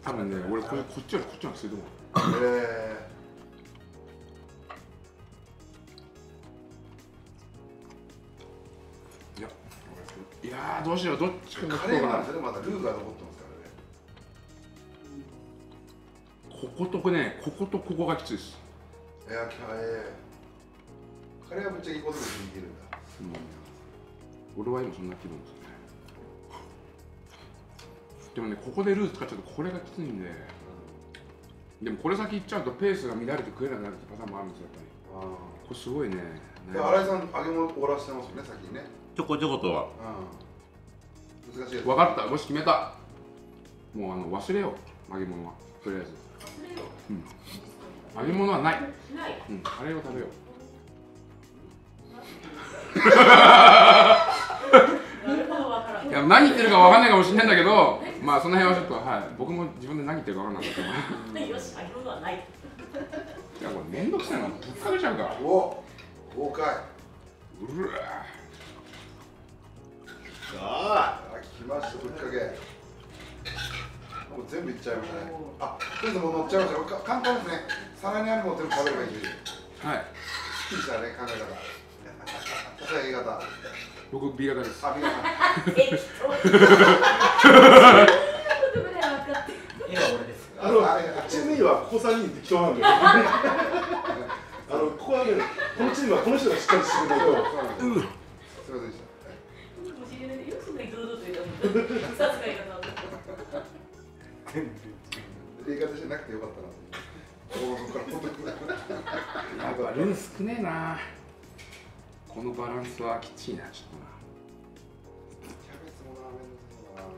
多分ね、俺こっちよりこっちの方が捨ててもいやどうしよう、どっちかカレーなんですよね。まだルーが残ってますからね。こことここがきついです。いや、カレーはぶっちゃけいいことでいけるんだ。俺は今そんな気分ですね。でもね、ここでルー使っちゃうとこれがきついんで、でもこれ先いっちゃうとペースが乱れて食えなくなるってパターンもあるんですよ、やっぱり。これすごいね。新井さん、揚げ物終わらせてますよね、先にね。ちょこちょことは。難しい。分かった、もし決めた。もう忘れよう、揚げ物は。とりあえず。揚げ物はない。カレーを食べよう。いや、何言ってるかわかんないかもしれないんだけど、まあその辺はちょっとはい、僕も自分で何言ってるかわかんないんだけど。よし、揚げ物はない。いや、これめんどくさいな、ぶっかけちゃうから。お、豪快。うわ。さあ、来ました、ぶっかけ。もう全部いっちゃいましたね。あ、とりあえずもう乗っちゃいました。簡単ですね。皿にあるもの全部食べればいい。はい、すっきりしたね、考え方。私は A 型。僕 B 型です。あ、B 型。えっと言葉では分かって A は俺です。チーム E はここ3人適当なんだよ。ここはね、このチームはこの人がしっかりしてくれると。うん、すいませんでした。お知り合いでよくそんなに堂々と言ったもんね。さすが A 型。映画じゃなくてよかったな。なんかルー少ねえな。このバランスはきついな、ちょっとな。キャベツもラーメンで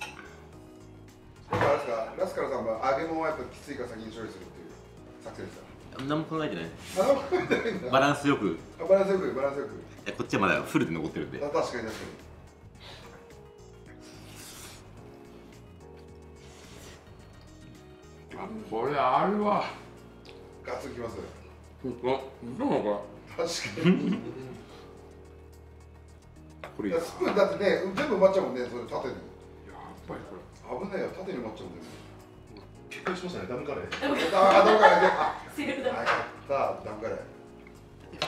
すもんな。ラスカルさんは揚げ物はやっぱきついから先に処理するっていう作戦ですか？何も考えてない。バランスよく。バランスよく、バランスよく。こっちはまだフルで残ってるんで。確かに確かに。あ、これあるわ。ガツンきます。あ、どうもこれ。確かに。これいいな。スプーンだってね、全部埋まっちゃうもんね、それ縦に。やっぱりこれ。危ないよ、縦に埋まっちゃうんだよ。結果しましたね、ダムカレー。あ、ダムカレーね。セーフだ。さあ、ダムカレー。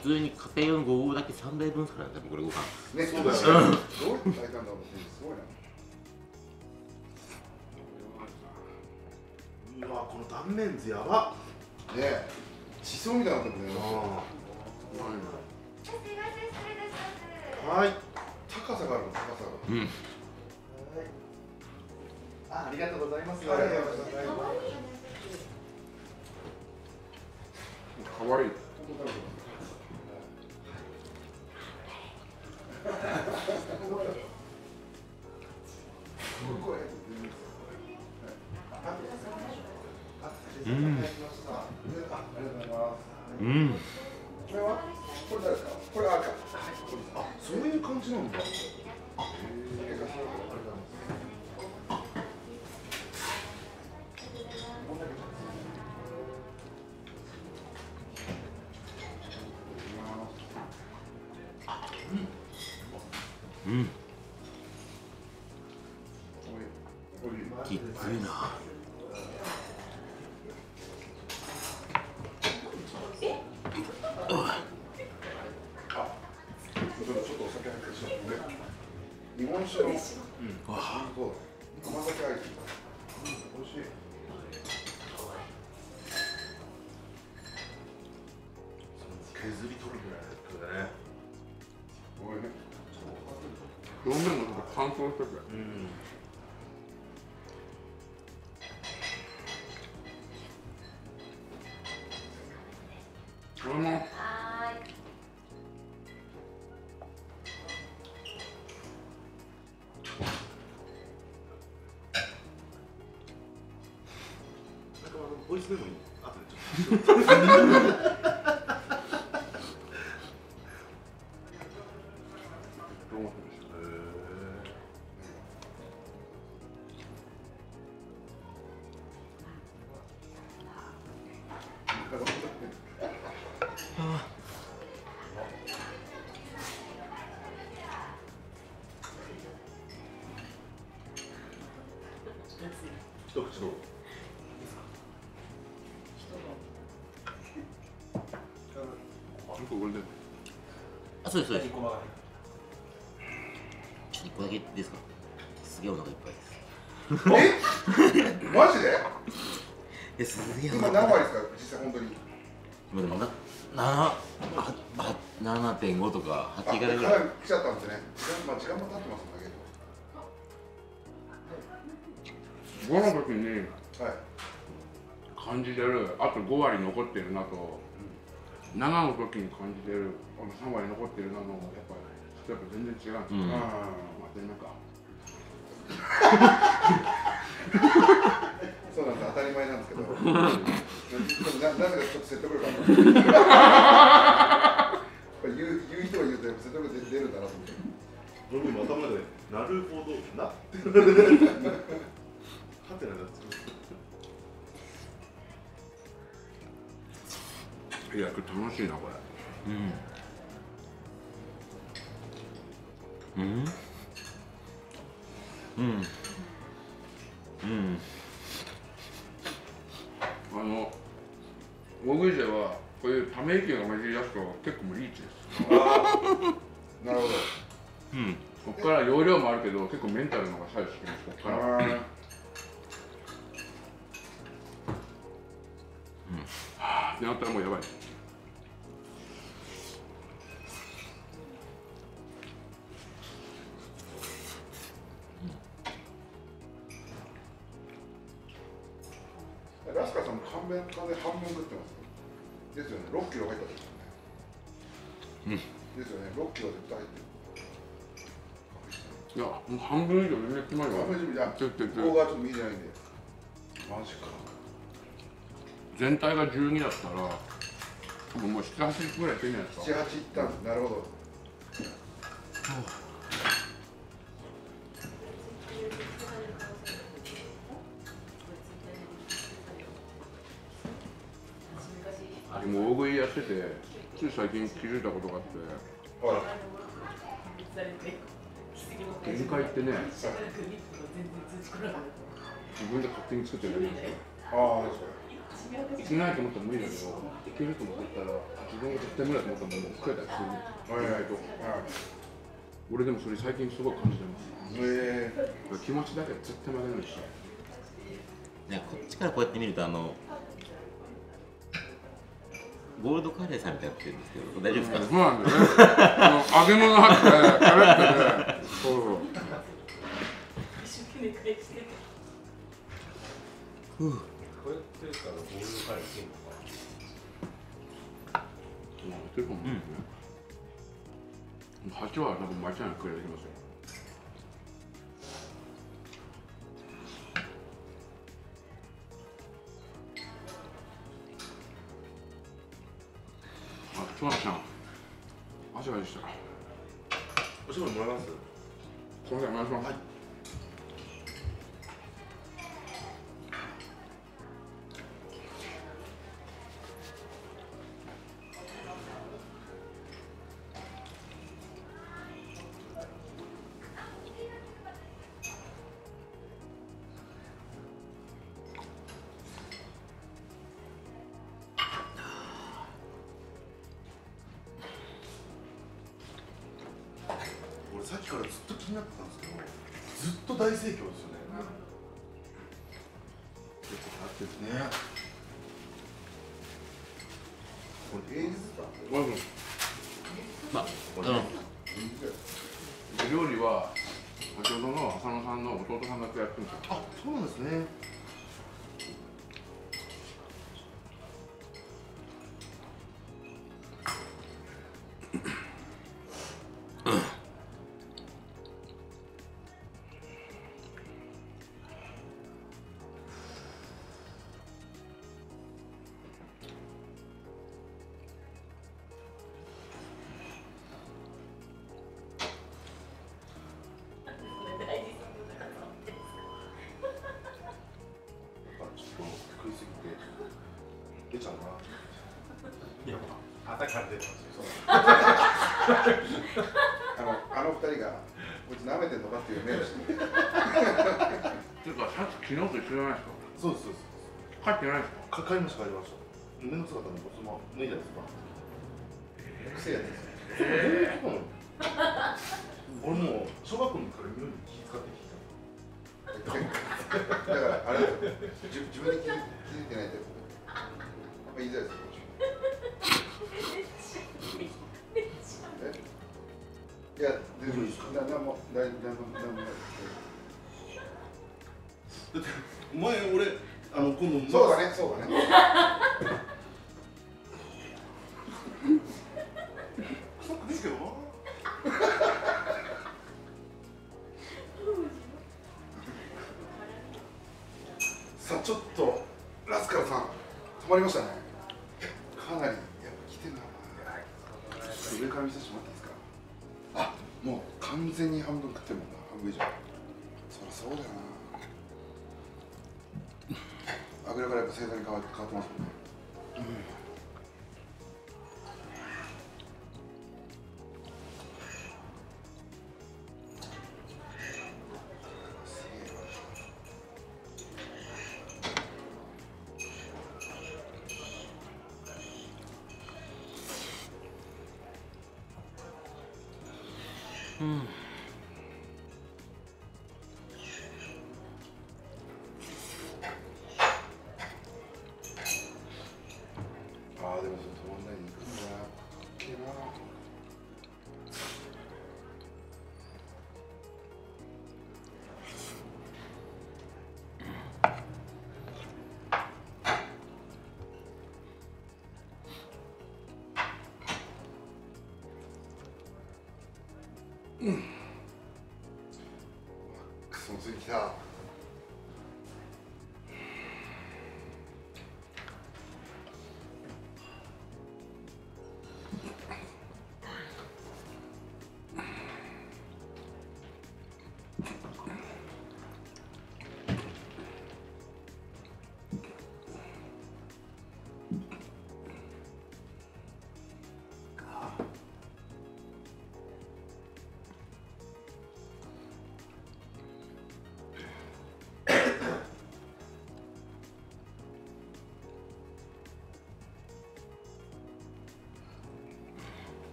普通に家庭用のごぼうだけ3台分ですからね、これご飯。ね、そうだよね。どういう体感だろう、すごいな。うわ、この断面図やばっねえ、しそみたいなもんね。はい、高さがあるの、高さが。うん、あ、ありがとうございます。ありがとうございます。かわいい。うん。ありがとうございます。うん。これは？これ誰ですか？これあるか。あ、そういう感じなんだ。あ、ありがとうございます。うん。うん。きついな。日本酒の甘酒アイス。おいしい。削り取るぐらいだね。おいね。表面のとこ乾燥してる。うん。これも。おいしいのに、あとでちょっと。一口どう？あ、そうです、そうです。1個だけですか？すげえお腹いっぱいです。え？マジで？え、すげえお腹いっぱい。今何杯ですか？実際本当に。今でも7.5とか8ぐらい。来ちゃったんですね。まあ時間も経ってますんだけど。5の時に感じてる、あと5割残ってるなと。7の時に感じてる、この3割残ってるなの、やっぱ全然違う。うん、まあ、全然か。そうなんです、当たり前なんですけど。なぜかちょっと説得力ある。言う人が言うと、やっぱ説得力出るんだなと思って。僕も頭で、なるほど、なって。はてなだって。いや、楽しいな、これ。うん。うん。うん。うん。大食い勢は、こういうため息が混じり出すと、結構もうリーチです。なるほど。うん。こっから容量もあるけど、結構メンタルの方が最初に、こっから。やったらもうやばい。ラスカさんも完全半分食ってます。ですよね、6キロ入ったですよね。うん。ですよね、6キロ絶対入ってる。いや、もう半分以上全然決まるわ。半分以上じゃん。ここがちょっと見えてないんで。マジか。全体が12だったら、もう7、8ぐらいいってんじゃないですか。7、8いったんだ。なるほど。でも大食いやってて、つい最近気づいたことがあって、されて、奇跡の展示会ってね、しばらくミックが全然通じこなかった。自分で勝手に作ってるんだよ。ああ、そう。しないと思ったら無理だけど、できると思ったら、自分が絶対無理だと思ったら、もう作れたりする。はいはいと。俺でもそれ最近すごい感じてます。へえ。気持ちだけ絶対負けないし。ね、こっちからこうやって見ると、ゴールドカレーさんみたいになってるんですけど、大丈夫ですか？そうなんだよね。揚げ物あってね、カレーってね。そうそう。一生懸命返して。こうやってるからゴールドカレーっていうのか。まあ、というかもうね。8はなんか間違いなくクリアできますよ。トラちゃん、汗が出てきた。お仕事もらいます。すみません、お願いします。はい、さっきからずっと気になってたんですけど、ずっと大盛況ですよね。結構払ってるね。これ平日だ。まあ、料理は先ほどの浅野さんの弟さんがやってるんですよ。あ、そうなんですね。出ちゃうな。いや、朝から出てますよ。あの二人が、こいつ舐めてんのかっていう目をしてる。ていうか、さっき昨日と一緒じゃないですか。そうです、そうです。帰ってないですか。帰りました、帰りました。胸の姿にごつま脱いだんですか。癖やねん。俺もう、小学校の時から匂いに気遣ってきて。だから、あれ、自分で気づいてないって、あんま言いづらいですよ。いや、全然いいですか。なんもないです。だって、前、俺、今度、そうだね、そうだね。さあ、ちょっとラスカルさん止まりましたね。かなりやっぱ来てるな。上から見せてしまったんですか。あ、もう完全に半分食ってるもんな。半分以上。そりゃそうだよな。あぐらからやっぱ正座に変わってますもんね。うん。うん。ああ、でもそれ止まんないでいくんだ。きれいな。うん。くそついてきた。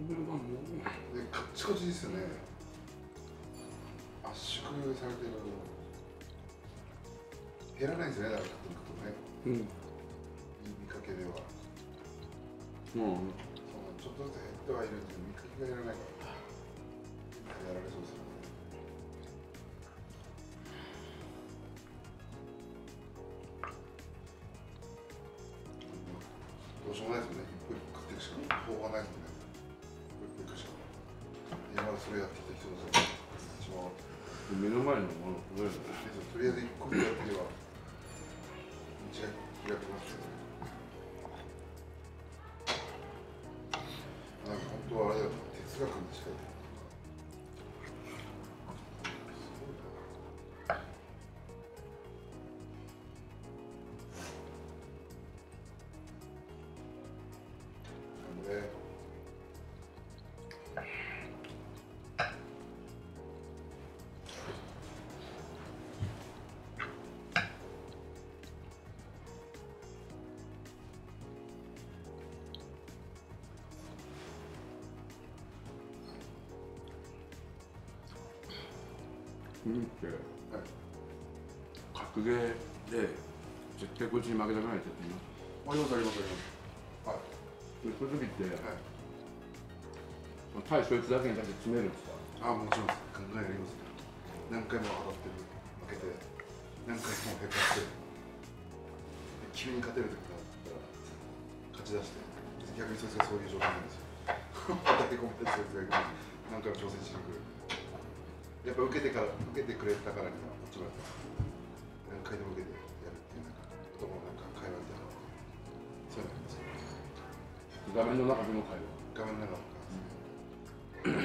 カッチカチですよね。圧縮されてる。減らないですね、だからカクンカクンね。見かけでは。ちょっとずつ減ってはいるんですけど、見かけが減らないからやられそうですよね。どうしようもないですよね。ゆっくり食っていくしか方法がないですよね。ゆっくり食っていくしか。今までそれやってきた人たちは目の前のものを食べるんですよ。とりあえず一個でやってれば道が開きますよね。なんか本当はあれだよ、哲学に近い。うんって、格ゲーで絶対こっちに負けたくないって言ってます。ありますありますあります。はい。でそういう時って、対そいつだけに対して詰めるんですか。ああ、もちろん考えられます。何回も当たってる、負けて、何回もへこんで、急に勝てる時だったら勝ち出して、逆にそいつがそういう状態なんですよ。当たってこめてそいつが何回も挑戦してくる。やっぱ受けてくれたからにはこっちは何回でも受けてやるっていうなんかこともなんか会話みたいなそういうのありますよね。画面の中での会話。画面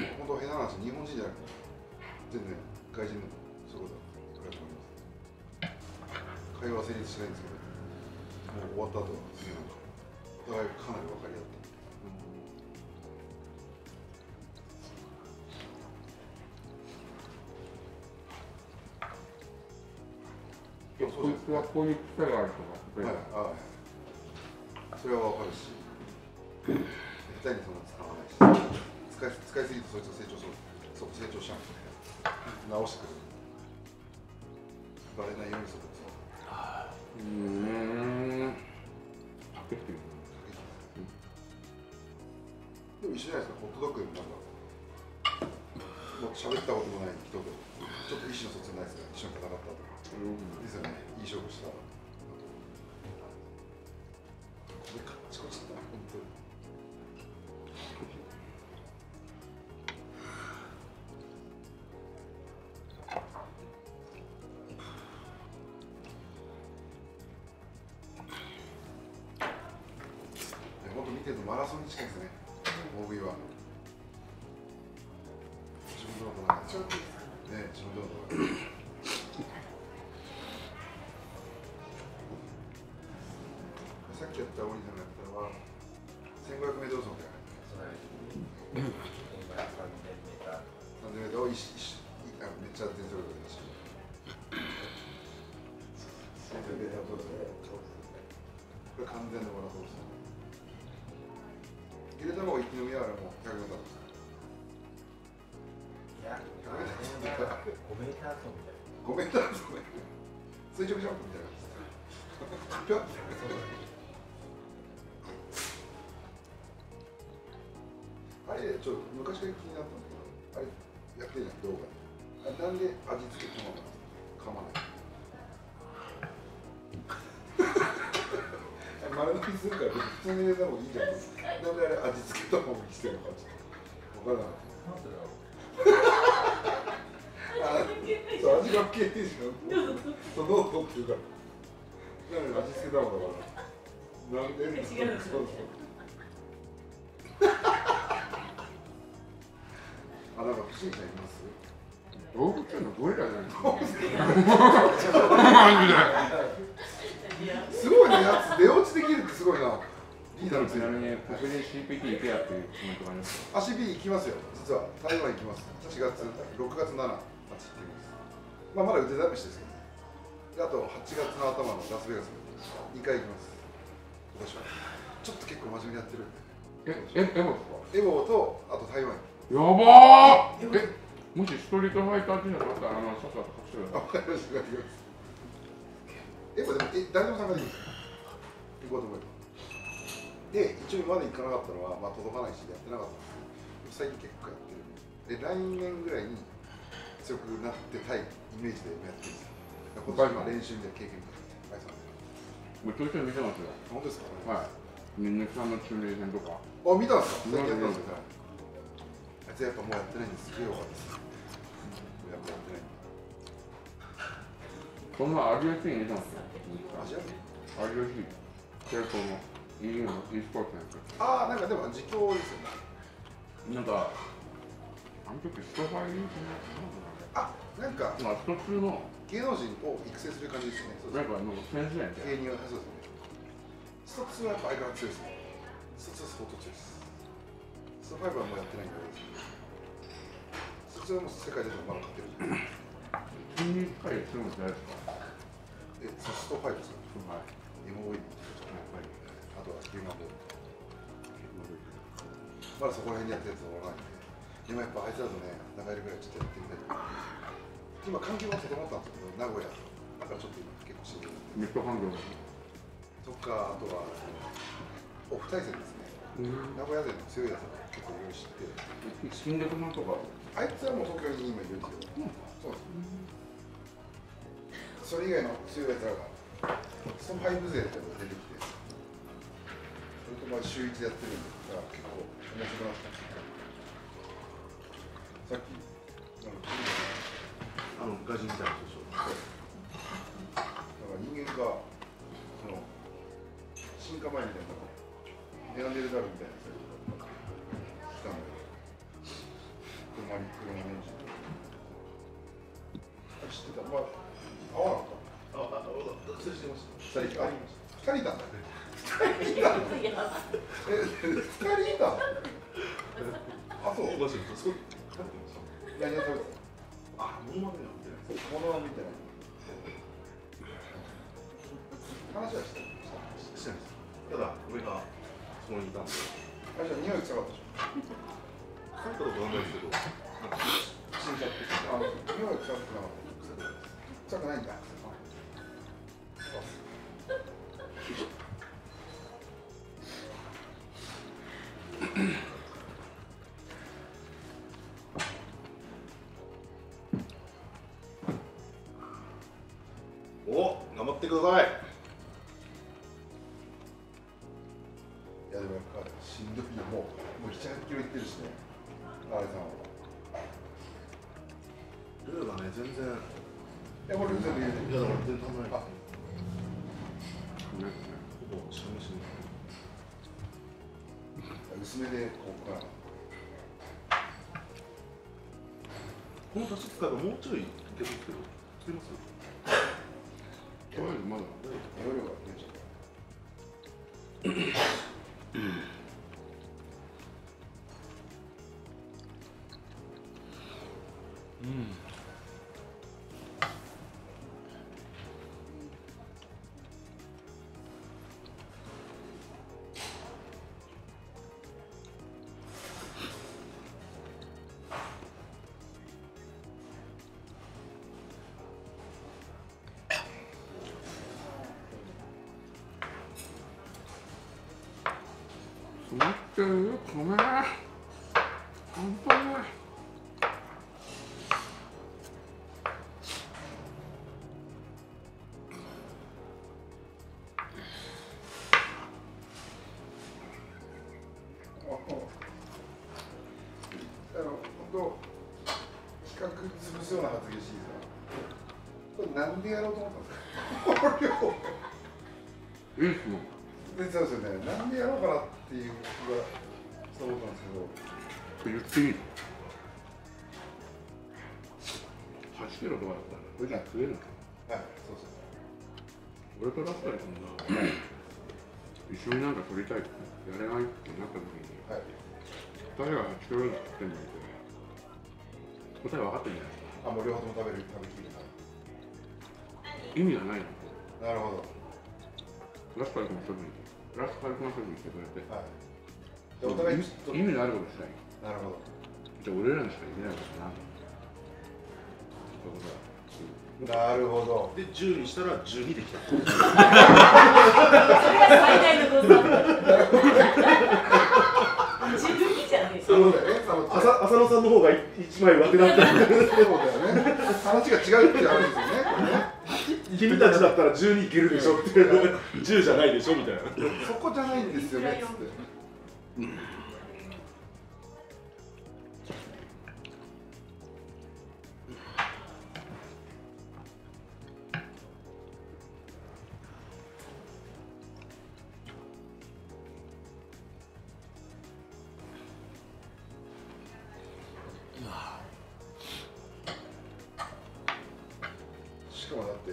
の中での会話。本当下手な話、日本人じゃなくて全然外人のそういうことだと思います。会話は成立しないんですけど、もう終わった後は次なんかお互いかなり分かり合って。こいつはこういう機会があるとか、それは分かるし、下手にそんな使わないし、使いすぎてそいつが成長しちゃうんで、直してくれる。バレないようにするとか。でも一緒じゃないですか、ホットドッグでもなんか、もう喋ったこともない人と、ちょっと意思の疎通ないですから、一緒に戦ったとか。ですよね、いい勝負した。これカッチコチだな、本当に。本当見てるとマラソンに近いですね、大食いは。自分のことない。ね、自分のことない。さっきやった王林さんがやったのは1500m走みたいな。3000m をめっちゃ全速力で走る。これ完全なマラソンですね。入れたのが一気飲みはあれもう 100m です。いや、5m 走みたいな。5m 走みたいな。垂直ジャンプみたいな感じ。あれちょっと昔から気になったんだけど、あれやってるじゃん、動画で。なんで味付けても噛まない丸飲みするから普通に入れた方がいいじゃん。なんであれ味付けた方がいいしてるのかちょっと分からない。そう、味が消えてるじゃん。そう、ノートっていうからなんで味付けた方が分からない。なんであ、なんか不審者います。動物園のゴリラじゃないですか。すごいね、出落ちできるってすごいな。リーダーのつなみに、僕で CPT 行けやっていうコメントがあります。あ、CPT 行きますよ。実は台湾行きます。4月、6月7、8行ってきます。まあまだ腕試しですけどね。であと8月の頭のラスベガスに2回行きます。今年はちょっと結構真面目にやってるんで。エボとあと台湾。やばー。もしストリートファイターっていうのがあったらさっさと隠してください。わかりました。エボでも誰でも参加できるんですよ。行こうと思えば。で一応今まで行かなかったのはまあ届かないしやってなかったんですけど、最近結構やってる。で来年ぐらいに強くなってたいイメージでやってるんですよ。今年は練習で経験してます。もう調子見てますよ。本当ですか。はい。みんなさんの中年編とか。あ、見たんですか。最近やったんですか。あいつやっぱもうやってないんです。すげえわかんないです。やっぱやってない。こんなアジア人いたんですよ。アジア人。アジア人。結構の EU の e スポーツなんですか。ああ、なんかでも実況ですよね。なんかあの時ストファイリングじゃない。あ、なんか。まあ一つの芸能人を育成する感じですよね。なんかの先生やね。芸人はそうですね。ストックスはやっぱ相変わらず強いですね。ストックスは相当強いです。ストックスはもうやってないんだけど、ストックスはもう世界でもまだ勝ってるじゃないですか。筋肉界強いんじゃないですか。え、ストックスは5ですよ。はい。MOE。あとはゲームアボール。まだそこら辺にやってるやつはおらないんで。でもやっぱあいつらとね、長いぐらいちょっとやってみたい。今、環境は整ったんですけど、名古屋だからちょっと今結構しんどい。ネット環境とか、あとはオフ対戦ですね。名古屋勢の強いやつが結構用意して新力マンとかあいつはもう東京に今いるんですよ。そうです。それ以外の強いやつらがストファイブ勢とか出てきて、それとまあ週1でやってるんですが結構面白くなったんですけど、さっきガジンみたいな人でしょ。だから人間が進化前みたいなの選んでるだろうみたいなそういうのが来たので、車に車のエンジンあ、知ってた、まあ、合わなかった。あ、失礼してました。2人いたんだね。2人いたんだね。2人いたんだね。あ、そう。何を食べてたの？あ、物まねなんて。物は見てない。話はしてる。してないです。ただ、上がそこにいたんで。あれじゃ匂い臭かったでしょ。臭ったことはないですけど、なんか死んじゃってた。あ、匂い臭くなかった。臭くないんだ。お、頑張ってください。いやでもやっぱしんどいよ。もう7、8キロいってるしね、あれさんはルーがね、全然いや、これルー全部入れてる。いや、だから全然足んない。あ、ほぼ、しゃべしない薄めで、こうかこの出し使えばもうちょいいけるんですけど作りますよ。とりあえずまだ容量が出ちゃったごめん、本当に。本当、比較潰すような発言していいですか。これなんでやろうと思ったんですか。これを。いいですね。出ちゃうんですよね。なんでやろうかなっていう気がしたことなんですけど。言ってみる。8キロとかだったら、これじゃ食えるの。はい、そうそう。俺からしたら、そんな。一緒になんか取りたいって、やれないってなった時に。はい。誰が8キロぐらい食ってんのって。答え分かってるじゃないですか。あ、もう両方とも食べきる。意味がないの。なるほど。ラスパイクも食べに行ってくれて、お互い意味のあることしない。なるほど。じゃあ俺らにしかできないことなんだ。そういうことだ。なるほど。で10にしたら12できた。それが最大の誤差。12じゃないですか。そうだよね。浅野さんの方が1枚上手だった。そうだよね。話が違うってあるんですよね。君たちだったら12いけるでしょって10じゃないでしょみたいな。そこじゃないんですよね。しかもだって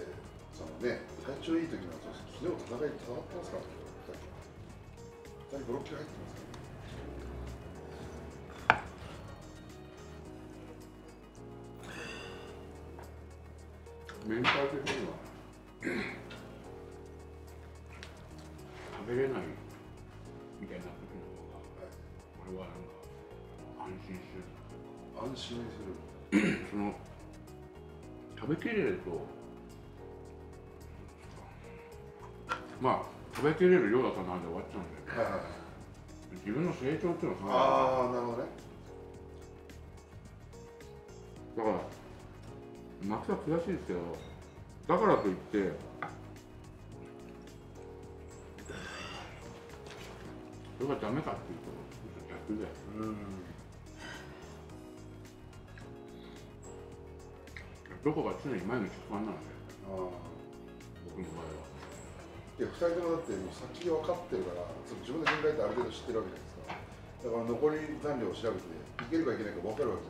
そのね、体調いい時の昨日戦いに戦ってますから、2人5、6キロ入ってますから。メンタル的には食べれないみたいな時の方が、俺はなんか安心する。安心する。その食べきれると。まあ、食べきれる量だったなんで終わっちゃうんだけど、自分の成長っていうのは、ああ、なるほどね。だから、負けは悔しいですけど、だからといって、それがダメかっていうと、逆だよ。どこが常に前の不安なので、僕の場合は。いや、2人ともだってもう先分かってるから、その自分の考えってある程度知ってるわけじゃないですか。だから残り残量を調べていけるかいけないか分かるわけ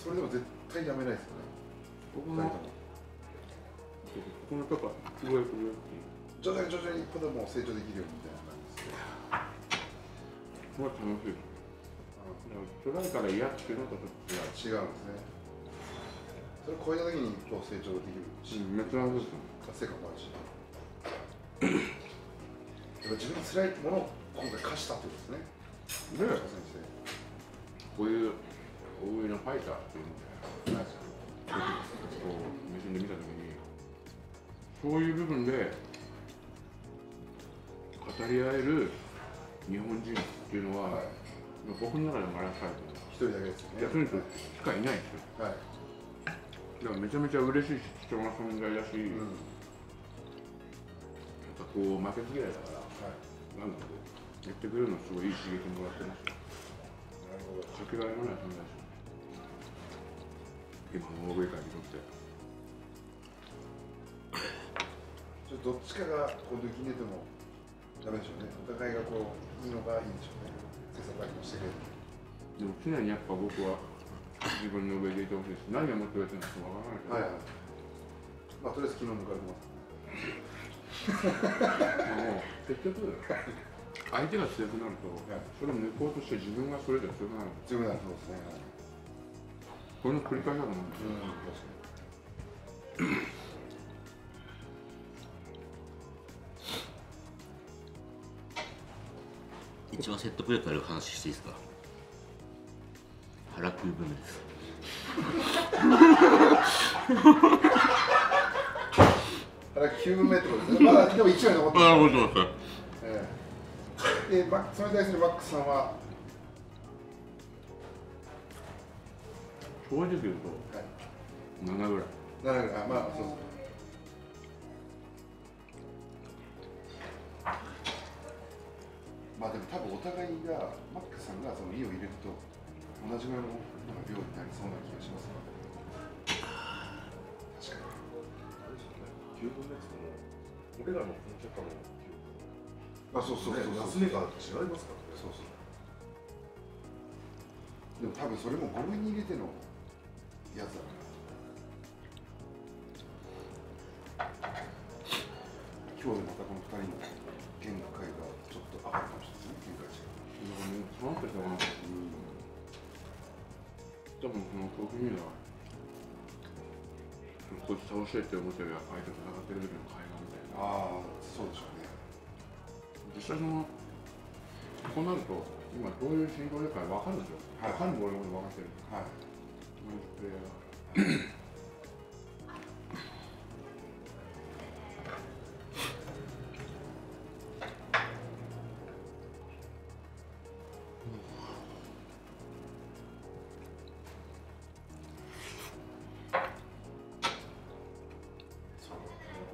じゃないですか。それでも絶対やめないですよね。僕もこのとこはすごいするよっていう徐々に徐々にこれもう成長できるよみたいな感じですよ。これは楽しい。取られたら嫌っていうのとちょっと違うんですね。それを超えた時にこう成長できるし、めっちゃ楽しいですね。成果もあるし、自分の辛いものを今回課したってことですね。ね、こういう大上のファイターっていうのを目線で見たときに、そういう部分で語り合える日本人っていうのは、はい、僕の中でも争われてる。一人だけですよね。いや、とにかくしかいないですよ。はい、だからめちゃめちゃ嬉しいし、貴重な存在だし。うん、こう負けず嫌いだから、はい、なんだろう、言ってくれるのすごいいい刺激もらってますよ。なるほど。かけられない友達今の大食い界にとってちょっとどっちかがこう抜き出てもダメでしょうね。お互いがこういいのがいいんでしょうね。手さばきもしてくれる。でも常にやっぱ僕は自分の上でいてほしいです。何が持ってくれてるのかわからないけど、はいはい、まあとりあえず昨日抜かれてますもう結局相手が強くなると、それを抜こうとして自分がそれで強くなる。強くなる、そうですね。これの繰り返しだと思うんですよ。確かに。一番セットプレーから話していいですか。腹くう部分です。9分目ってことですね。まだでも1枚残ってます。で、それに対するマックスさんは正直言うと7ぐらい。7ぐらい、まあそうそう。まあでも多分お互いがマックスさんがその家を入れると同じぐらいの量になりそうな気がしますね。自分のやつも俺らのこのチャッカーの記憶が、あ、そうそうそう、休みが違いますからね。そうそう。でも多分それもゴミに入れてのやつだから今日でまたこの2人の見解がちょっと上がるかもしれないですね。見解違う。だからね、そのあたりだな。多分このトークミーはこいつ倒してって思ってるよりは相手と戦ってる時の会話みたいな。ああ、そうでしょうね。実際そのこうなると、今どういう進行でか分かるでしょ、分かるの俺も分かってる。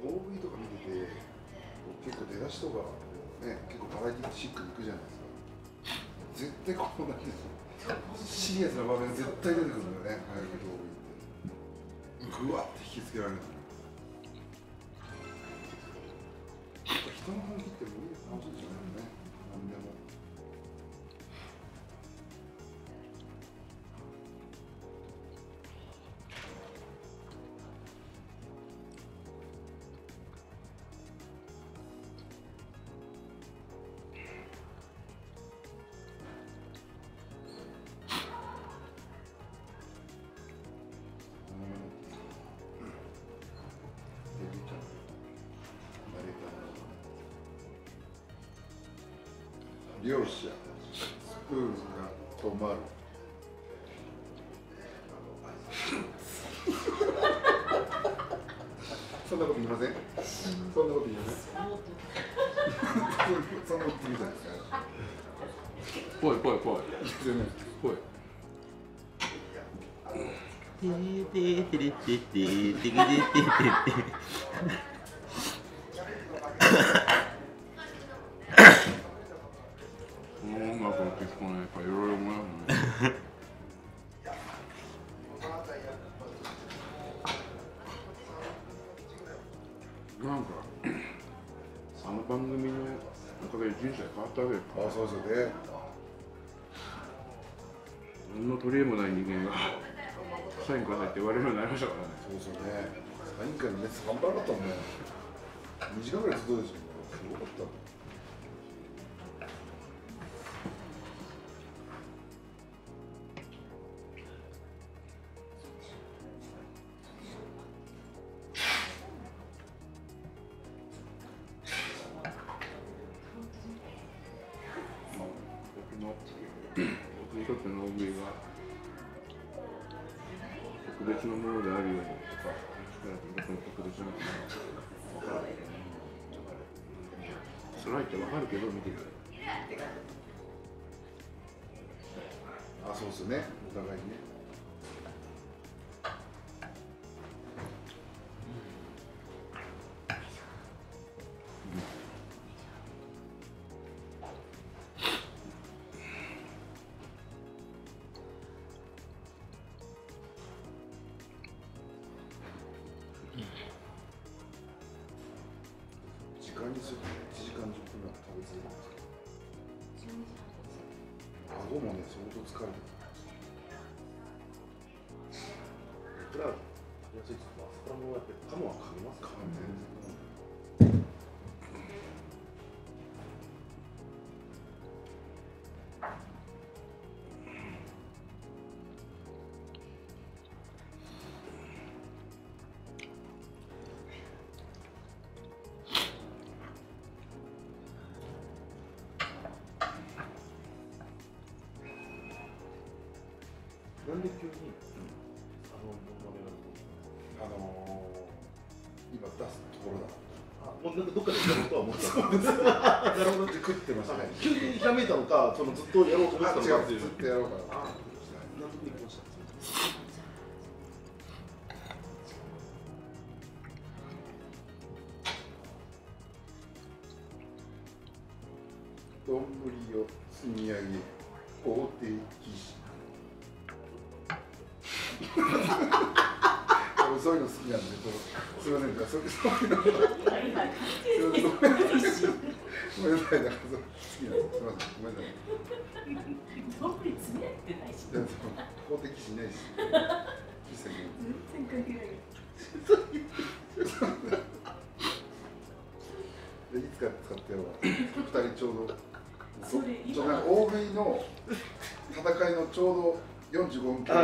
OB とか見てて、結構出だしとかね、結構バラエティシックにいくじゃないですか。絶対こうなるんですよ。シリアスな場面絶対出てくるんだよね。早口OBってぐわって引きつけられる。人の本気って無理なことじゃないよね。何でも。両者スプーンが止まる。そんなこと言いません。そんなこと言いません。そんなこと言うじゃないですか。ぽいぽいぽい。ぽい。なんかあの番組の中で人生変わったわけですから。ああ、そうですよね。何の取り柄もない人間がサインくださいって言われるようになりましたからね。そうですよね。サイン会のやつ頑張らなかったもんね。2時間ぐらい集うでしょ。すごかった。僕にとっての OB は特別なものであるようにとか、僕の特別なものが分からないけど、辛いって分かるけど見てくれ。あ、そうですよね、お互いにね。1時間10分ぐらい食べ続けてるんですけど、顎もね、相当疲れてる。僕ら、いや、ちょっとあそこのやっぱりカモは噛みますか？全然。なんで急に、今出すところだ。あ、もうなんかどっかでやろうとは思ってた。やろうと食ってましたね。急にひらめいたのか、そのずっとやろうと思ってたのか。違う、ずっとやろうかな。あ、納得できました。どんぶりを積み上げ、工程技師。そういうの好きなんで、すみません、そういうの。いつか使っては、2人ちょうど。大食いの戦いのちょうど。45分ちょうど2人と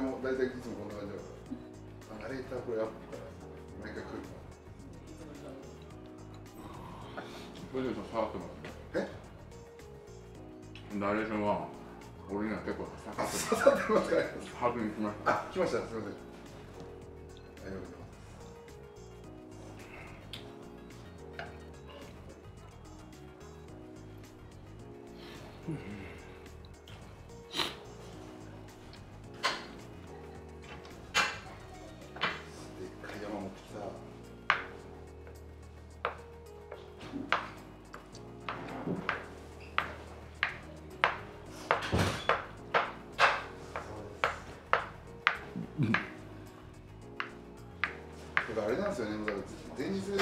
も大体いつもこんな感じだから、ナレーターこれアップから毎回来るから。え？ナレーションは俺には結構刺さってますから。ハードに来ました。あ、来ました。すみません。大丈夫です。あれなんですよね、前日しん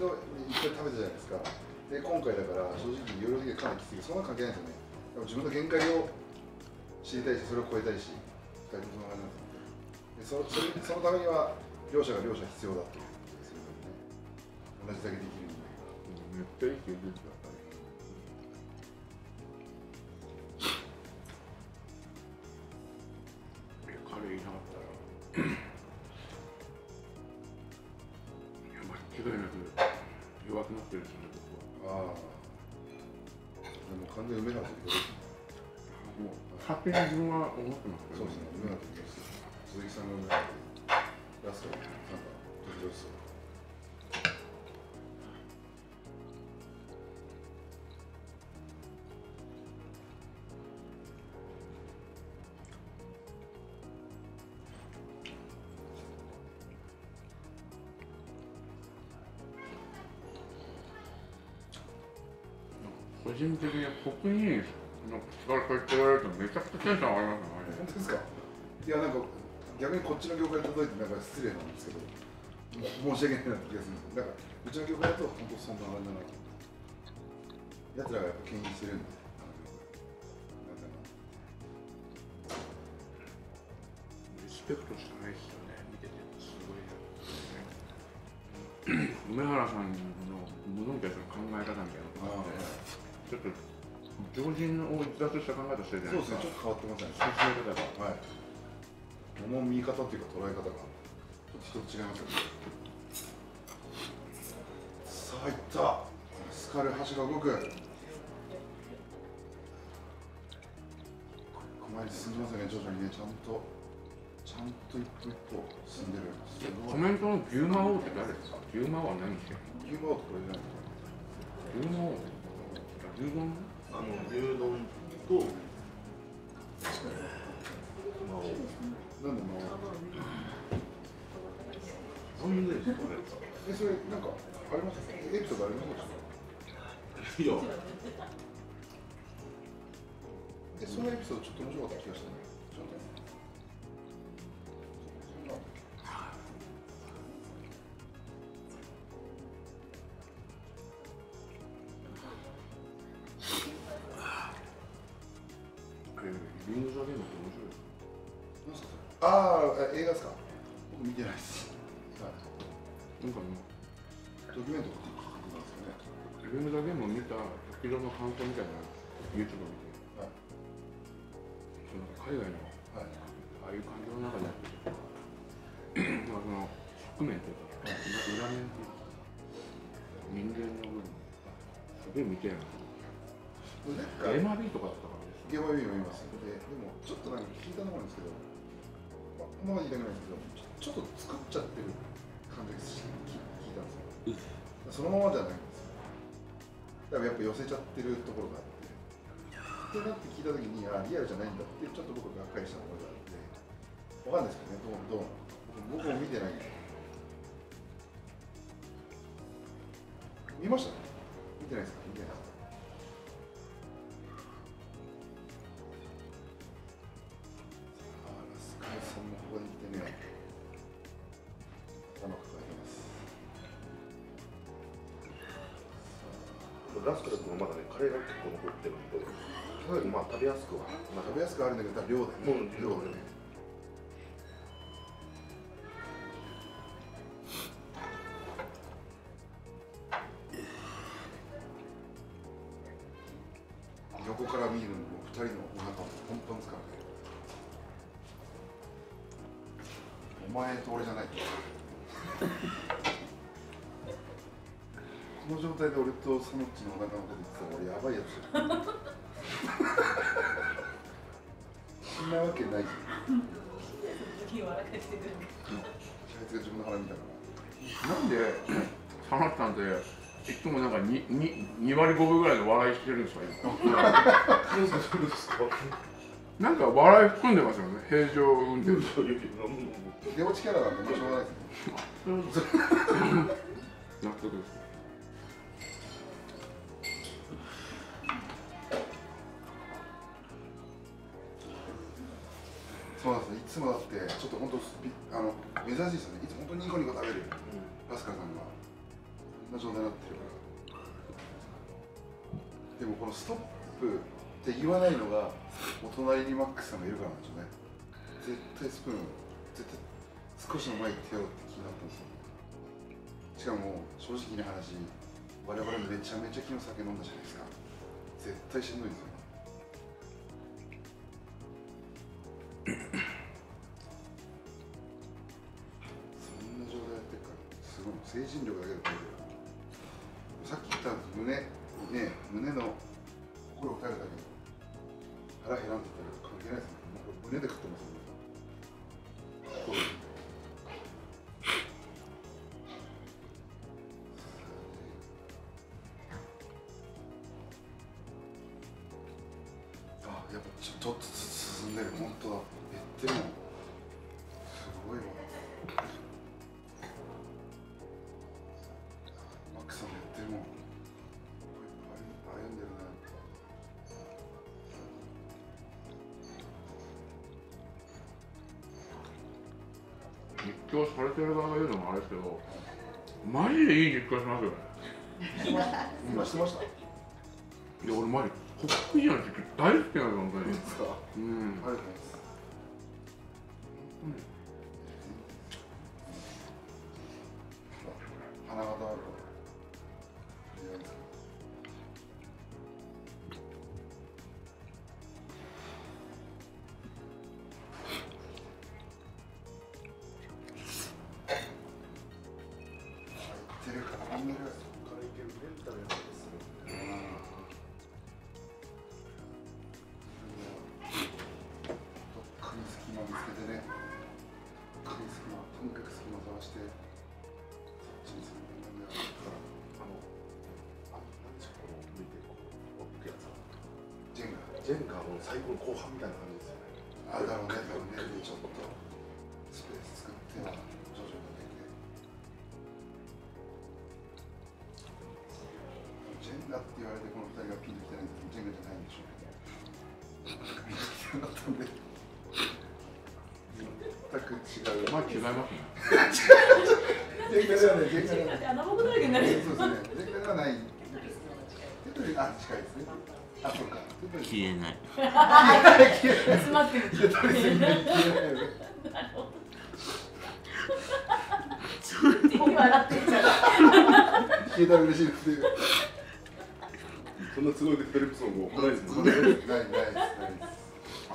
どい1回食べたじゃないですか。で今回だから正直いろいろかなりきついけど、そんなの関係ないですよね。でも自分の限界を知りたいし、それを超えたいし、2人ともそのためには両者が両者必要だっていうことですよね。同じだけできるんで、めっちゃいい経験だったね。完全に梅なんですけど、もう勝手に自分は思ってますけど、そうですね、梅なんですけど、鈴木さんの梅なんで、ラストになんか登場しそう。個人的に僕に力を入れておられるとめちゃくちゃテンション上がりますね。本当ですか？いや、なんか逆にこっちの業界に届いてなんか失礼なんですけど、申し訳ないなって気がするんですけど、なんかうちの業界だと本当そんなあれだなと。やつらがやっぱ牽引してるんで。リスペクトしかないですよね。見ててすごいな、ね。梅原さんの無農家の考え方みたいなことで。ちょっと常人を逸脱した考え方してるじゃないですか。そうですね、ちょっと変わってますね。進め方が、はい、物の見方っていうか捉え方がちょっと違いますよね。さあいった、スカル箸が動く、前に進んでますよね、徐々にね。ちゃんと一歩一歩進んでる。コメントの牛魔王って誰ですか？牛魔王は何ですか？牛魔王ってこれじゃないですか？牛魔王牛丼、牛丼と、魔王。なんで魔王？どういうね、それなんかあります？エピソードありますか？いや。そのエピソードちょっと面白かった気がしたね。ちょっと。ああ、映画ですか？僕見てないです。なんかドキュメントとかなんですよね。自分だけも見た時の感想みたいな YouTube を見て、はい、海外の、はい、ああいう環境の中でやってる、まあその側面というか、裏面というか、人間の部分すごい見てるんですよ。ゲーマー B とかだったからですね。ゲーマー B もいます。でもちょっとなんか聞いたところなんですけど。まだ言いたくないんですけど、ちょっと作っちゃってる感じが聞いたんですよ。そのままじゃないんですよ。だからやっぱ寄せちゃってるところがあって、ってなって聞いたときに、ああ、リアルじゃないんだって、ちょっと僕がっかりしたところがあって、わかんないですけどね、どう僕も見てないんですよ。見ました？見てないですか？見てないですか？ラストだとまだね、カレーが結構残ってるんで、まあ食べやすくは、食べやすくはあるんだけど、量だよね。量だね。横から見るのも2人のお腹もポンポン使うね。お前と俺じゃない。の状態で俺とサノッチのお腹のこと言ってたら俺やばいやつそんなわけないじゃん。気を荒かしてくるシャイツが自分の腹見たからなんでサノッチさんっていつもなんか 2割5分ぐらいで笑いしてるんですかなんか笑い含んでますよね、平常運転出落ちキャラなんでしょうがないですね納得です。そうなんですね、いつもだってちょっと本当珍しいですよね、いつも本当にニコニコ食べる、ラスカルさんがこんな状態になってるから。でもこのストップって言わないのがお隣にマックスさんがいるからなんでしょうね。絶対スプーン絶対少しの前行ってやろうって気になったんですよ。しかも正直な話、我々めちゃめちゃ昨日酒飲んだじゃないですか。絶対しんどいんですよ。そんな状態やってるからすごい、精神力だけで取れる。さっき言ったんです、胸の心を打たれたけど腹減らんでたら関係ないですね。もう胸で食ってますね。あ、やっぱちょっとずつ進んでる。本当だ。でもすごいわ。マックさんやってるもん。歩んでるな。実況されてる側が言うのもあれですけど、マジでいい実況しますよね。今してました。いや、俺マジコックビジョンの実況大好きなんだ、本当に。ですか。うん。ありがとうございます。花形ある。ジェンガの最後の後半みたいな感じですよね。あ、だろうね、多分ね、ちょっとスペース作っては徐々にできて。ジェンガって言われてこの2人がピンときたいんですけど、ジェンガじゃないんでしょうけど。全く違う。まあ、違いますね。ジェンガじゃない、ジェンガじゃない。穴ぼこだらけになる。そうですね、ジェンガではない。あ、近いですね。消えない。詰まってる。消えたら嬉しいですね。そんなすごいデフェルプソンもないですもんね。あ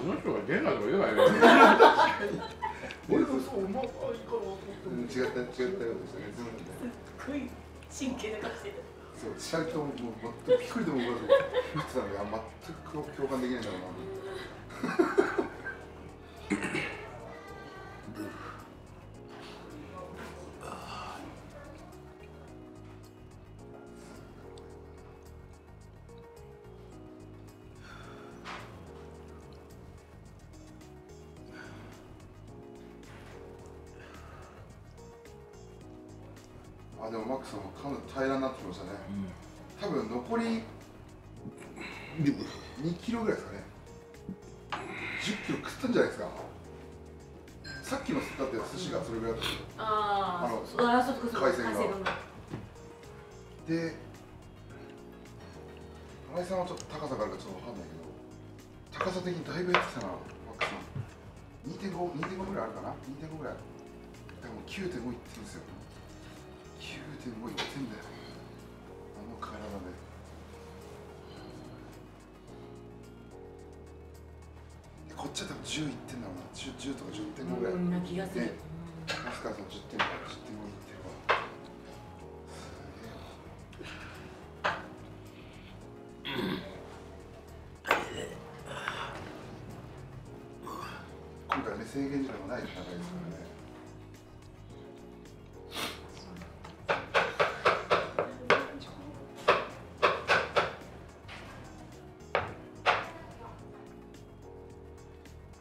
の人がゲーナーとか言えないよ。俺がそう、うまいかなと思って。違ったようでしたね。すごい神経な顔してた。シャイツも全くピクリとも動かず、言ってたのが全く共感できないんだろうな。あ、でもマックさんはかなり平らになってきましたね。多分残り2キロぐらいですかね。10キロ食ったんじゃないですか。さっきのだって寿司がそれぐらいだったんですよ。海鮮が。で、新井さんはちょっと高さがあるかちょっとわかんないけど、高さ的にだいぶやってきたな、マックさん。2.5 ぐらいあるかな。2.5 ぐらい。でも 9.5 いってるんですよ。9.5 いってんだよ、あの体で。でこっちは多分10いってんだろうな。10とか 10.5 ぐらい。うんな気がする。ラスカルさん 10.5 いってるわ。すげえ。制限時間がない戦いですからね。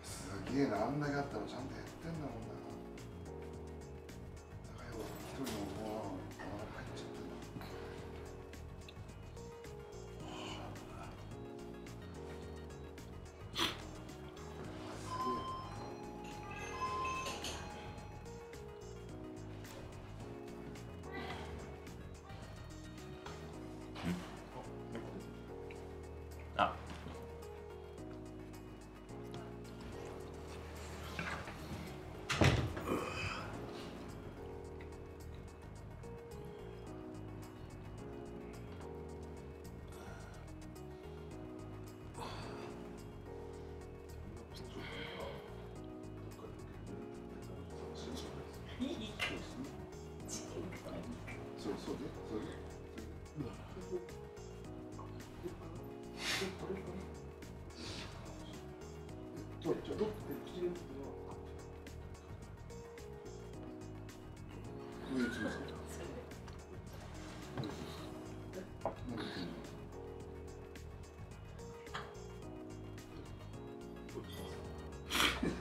すげえな、あんだけあったのちゃんとやってんだもんな。一人のもう入っちゃってんだ。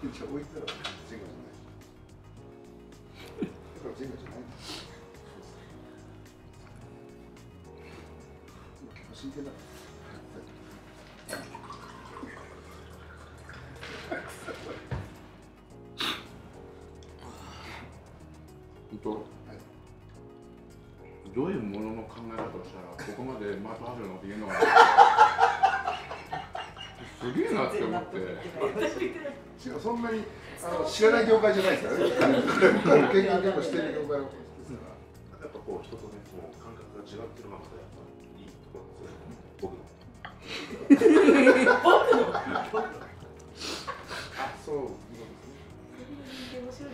じゃあ置いたらジェンガじゃない。だからジェンガじゃない。真剣だ。本当。どういうものの考え方をしたらここまでマートハジのこと言えるのかな。すげえなって思って。そんなに知らない業界じゃないですからね。僕らも経験結構している業界ですから。やっぱこう人とね、感覚が違ってるままでやっぱりいいところですね。僕の。あ、そう。面白いですね。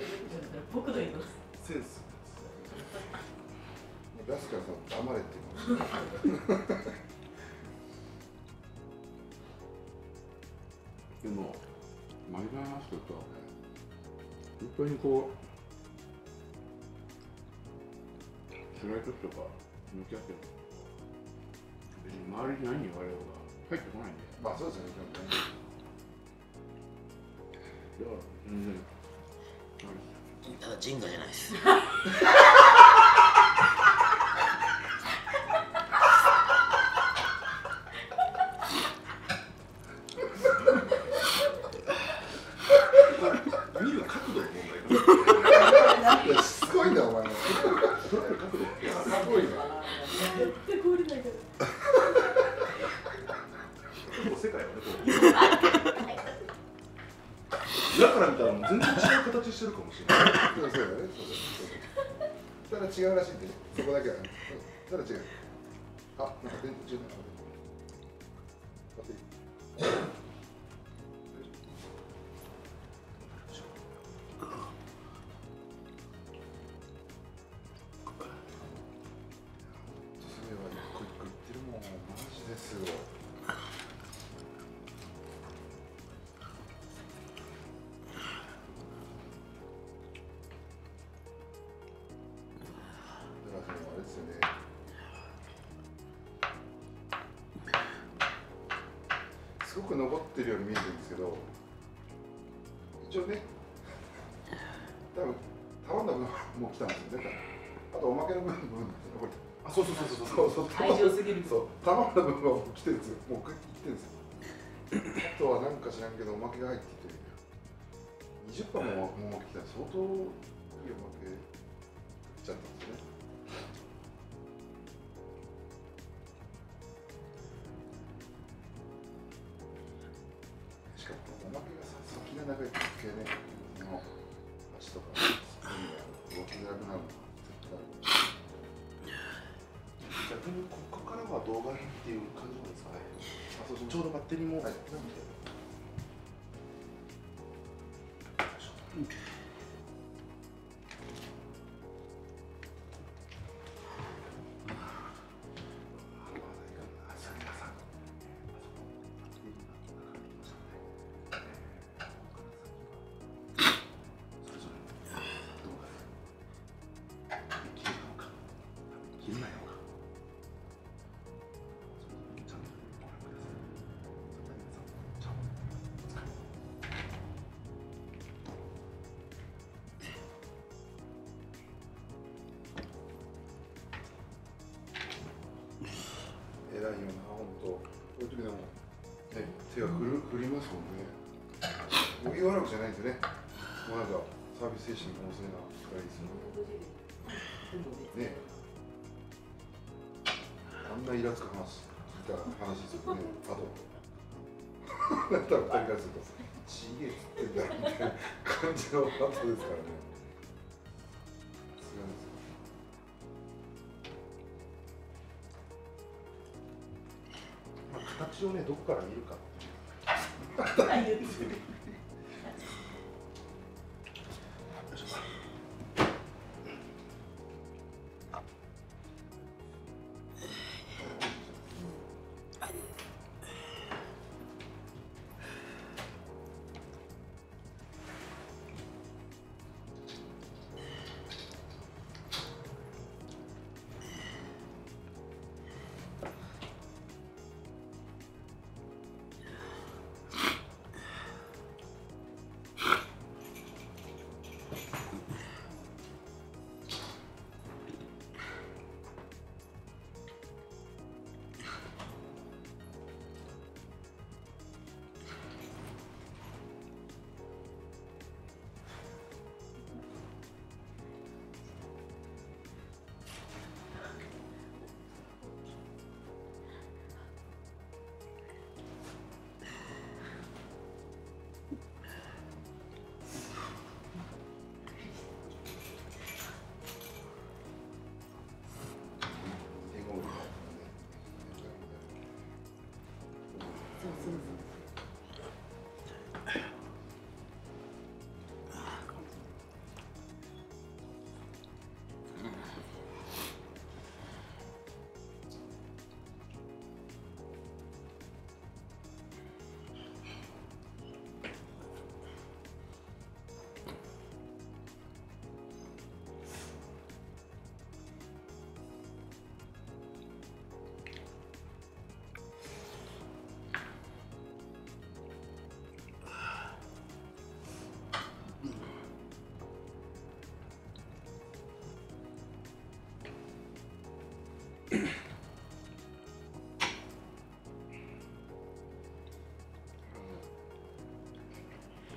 僕の言います。センス。出すからさ、黙れっていう。でも。マイナーな人と本当にこう辛い時とか向き合っても別に周りに何言われようが入ってこないんで、まあそうですよね。いや、うん、だからジェンガじゃないです。違うらしいんで、そこだけは。ただ違う。あ、なんか全然違う。すごく残ってるように見えるんですけど、一応ね、多分頼んだ分もう来たんですよね。あとおまけの部分も残ってる。あ、そうそうそうそうそうそう。愛情すぎる。そう、頼んだ分はもう来てるんですよ。もう来てるんですよ。あとはなんか知らんけどおまけが入ってきて、20%も来たら相当いいおまけ来ちゃったんですよね。ないよな、本当。こういう時でも、ね、手が振りますもんね。こういう悪くじゃないんですよね。もうなんか、サービス精神の旺盛な光ですよね。ね。あんなイラつく話、聞いた話ですよね。あと、だったら二人からすると、ちげえつってんだみたいな感じの後ですからね。すごいですよ。形をね、どこから見るか。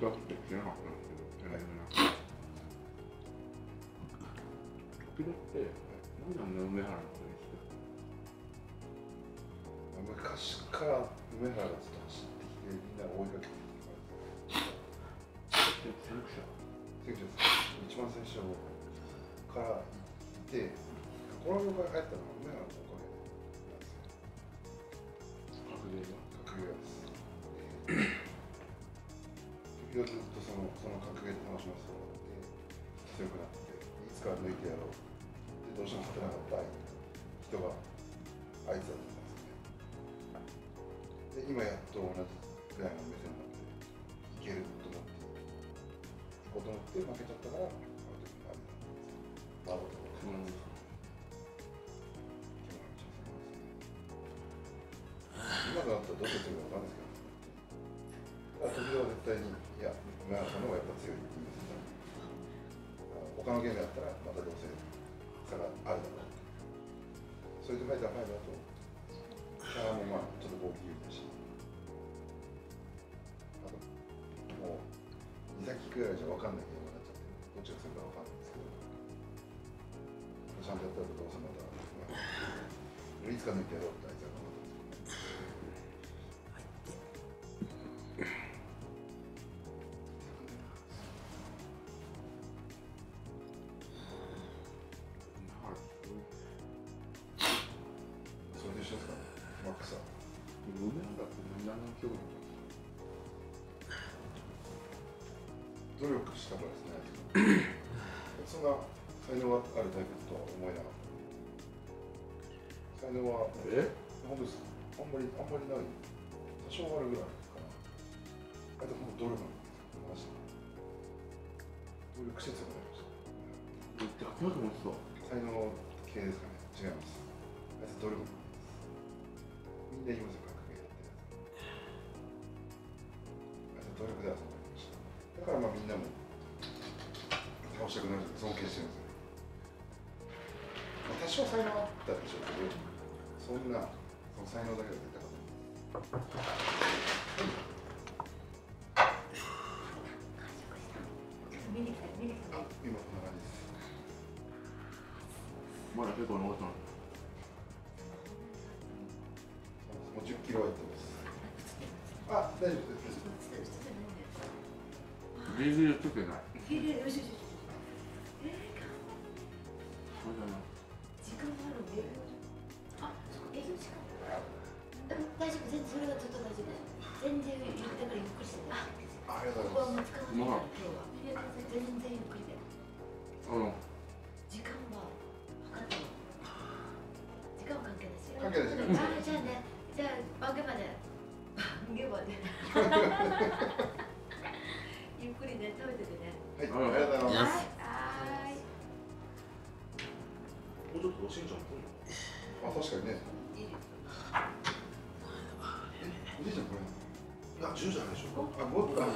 だって言ってなかったんですけど、時々って、なんであんな梅原のことですか？昔から梅原がずっと走ってきて、みんな追いかけてきてから先駆者です。一番最初からいて、この業界入ったのは梅原のおかげなんですよ。格ゲーです。ずっとその格ゲーで楽しませてもらって強くなっていつか抜いてやろうでどうしても勝てなかった人があいつだったんですよね。で今やっと同じぐらいの目線になっていけると思って行こうと思って負けちゃったからあの時にあれだったんですよ。バーボーと思います。今となったらどうやってるか分かんないですけど時々は絶対に、いや、梅原さんの方がやっぱ強いって言うんですよね。他のゲームだったら、またどうせ差があるだろう。それでファイター5だと、キャラもまあ、ちょっと攻撃有利だし、あと、もう、2先くらいじゃ分かんないゲームになっちゃって、どっちが強いか分かんないんですけど、ちゃんとやったらどうせまた、いつか抜いてやろうってあいつは頑張ったんですよね。努力したからですね。そんな才能があるタイプとは思えなかった。才能は本当です。あんまりない。多少あるぐらいかな。あともう努力の話。努力して強くなりました。だってもうそう。才能系ですかね。違います。あいつ努力です。みんな言いますよ。あいつ努力で遊ぶ。だからまあみんなも倒したくなる尊敬してるんですよね。多少才能あったでしょうけど、そんなこの才能だけは絶対勝てない。見てきた見てきた。今こんな感じです。まだ結構残ってます。もう10キロはいってます。あ、大丈夫です。ギリギリつけない。ギリギリよしよし。そうだな。時間があるんで。あ、営業時間。大丈夫、全然それはちょっと大丈夫です。全然ゆっくりゆっくりして。ありがとうございます。ここはもう使わない。今日は全然ゆっくりで。うん。時間は分かってる。時間は関係ないし。関係ない。あ、じゃあね、じゃあ番組まで。ゆっくりね、食べててね。はい、ありがとうございます。はい。もうちょっとおしんちゃん来るの？あ、確かにね。おじいちゃんこれ。あ、10じゃないでしょうか。あ、5だ。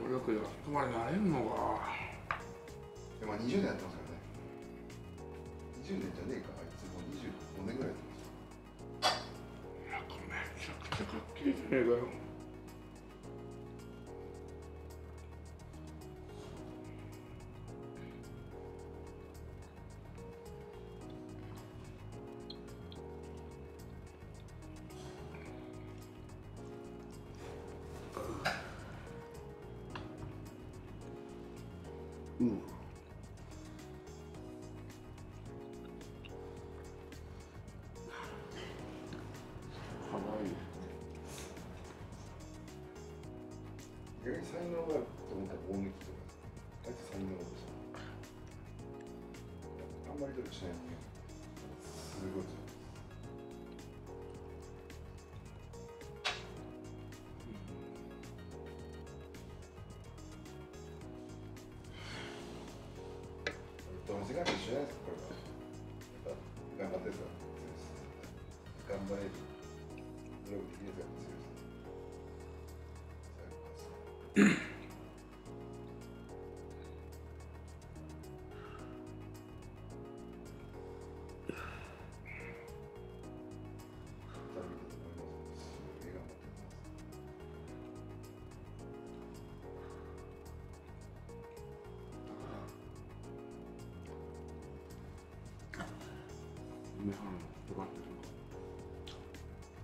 努力ではそこまでなれるのか。でも20年やってますからね。20年じゃねえか、あいつもう25年ぐらいやってます。いや、これめちゃくちゃかっけえじゃねえかよ。うん。可愛い。逆に才能があると思ったら大抜きとか。だって才能があんまり努力しないのに。すごいじゃん。時間と一緒じゃないですか、これは。頑張ってるから強いです。頑張れる。努力できるから強いです。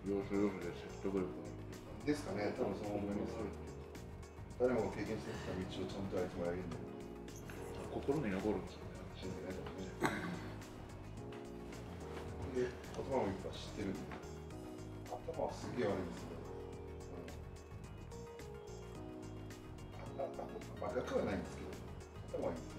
要所要所で説得力ですかね、多分そう思います。誰も経験してきた道をちゃんとあいつもやるんで心に残るんですよね、信じないとね。で、言葉もいっぱい知ってるんで頭はすげえ悪いんですけど、まあ、楽はないんですけど頭はいいんですよ。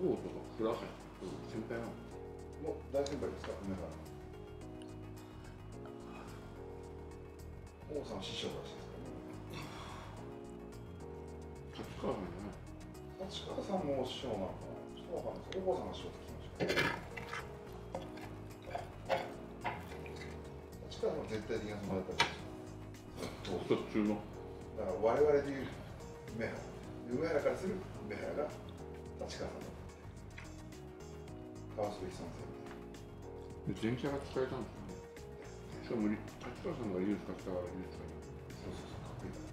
僕とか倉橋先輩なの？もう大先輩ですか？梅原王さん師匠らしいですかね。立川さんも師匠なのかな？ちょっとわかんないです。王さんが師匠って聞きました。立川さんは絶対的な存在だったんですよ。普通の。だから我々でいう梅原、梅原からする梅原が立川さんだ。電車が使えたんですよね。しかも立川さんがリュウ使ったからリュウ使います。そうそうそう、かっこいいから。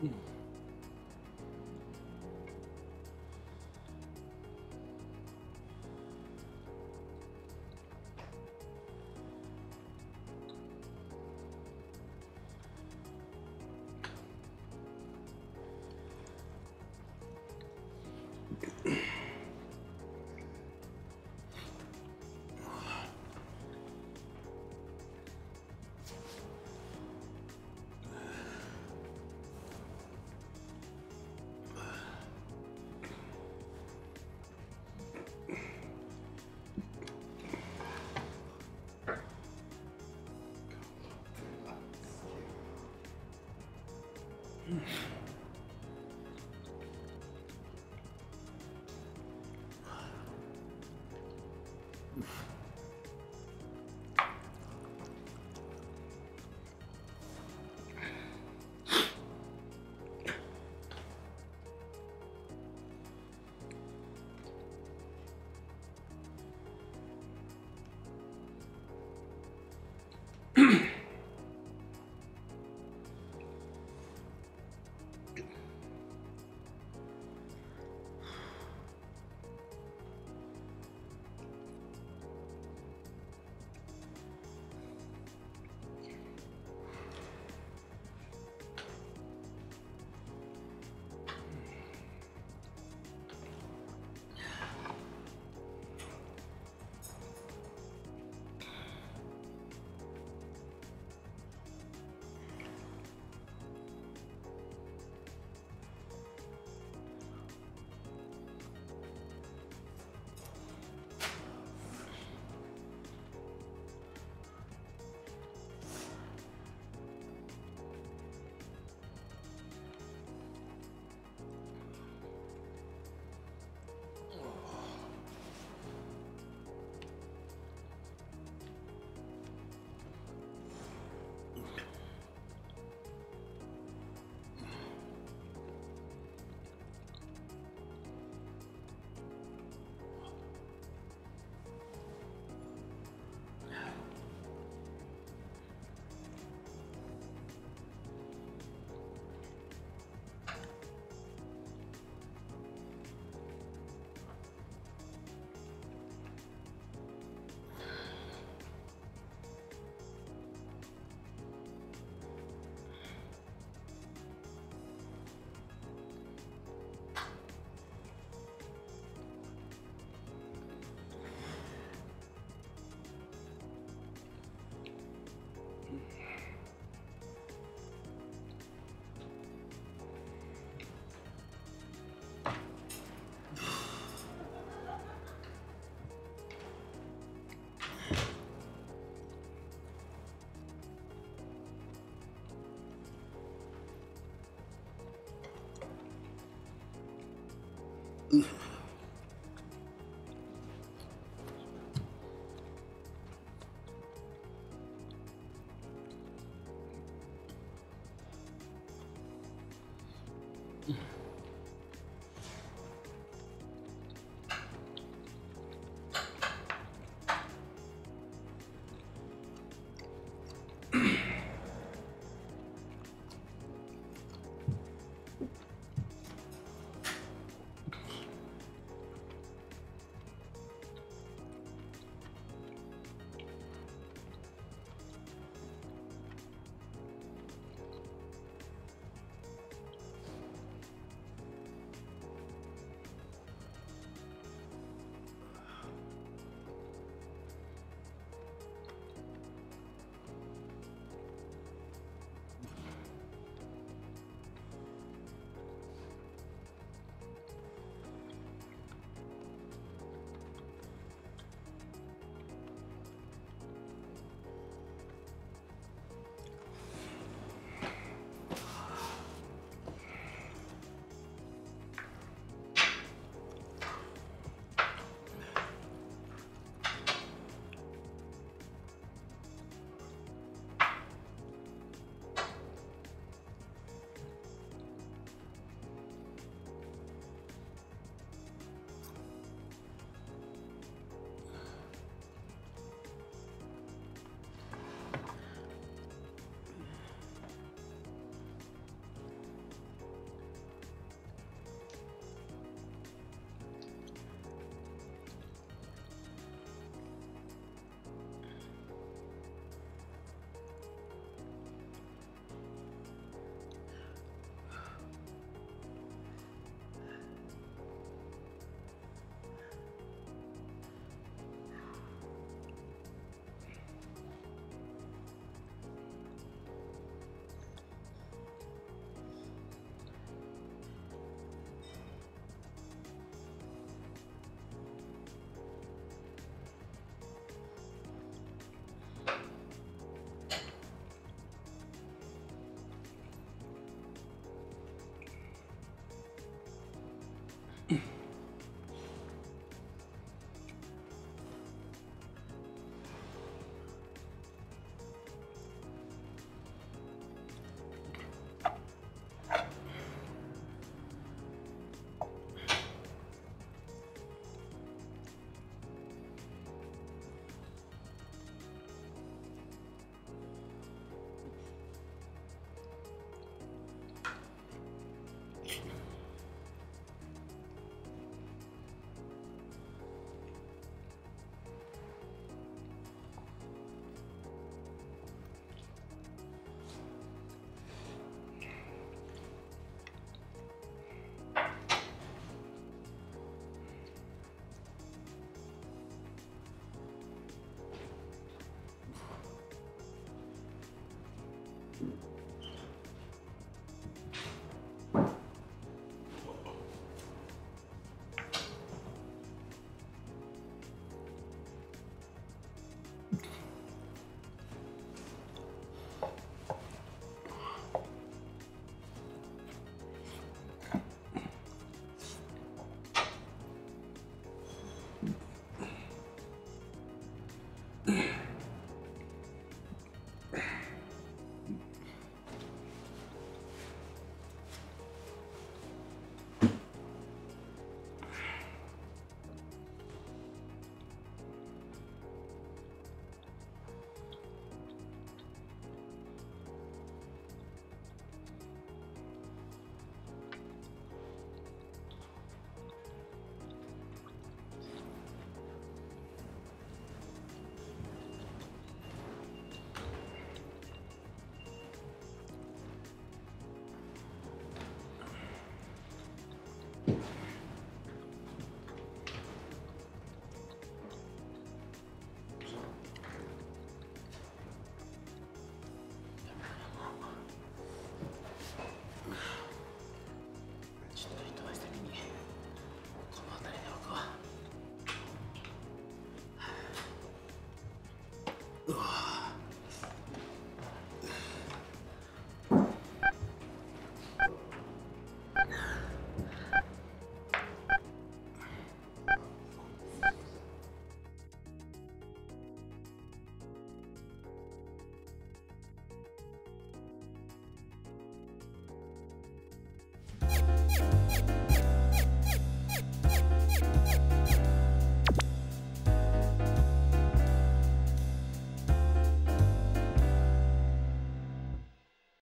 うん。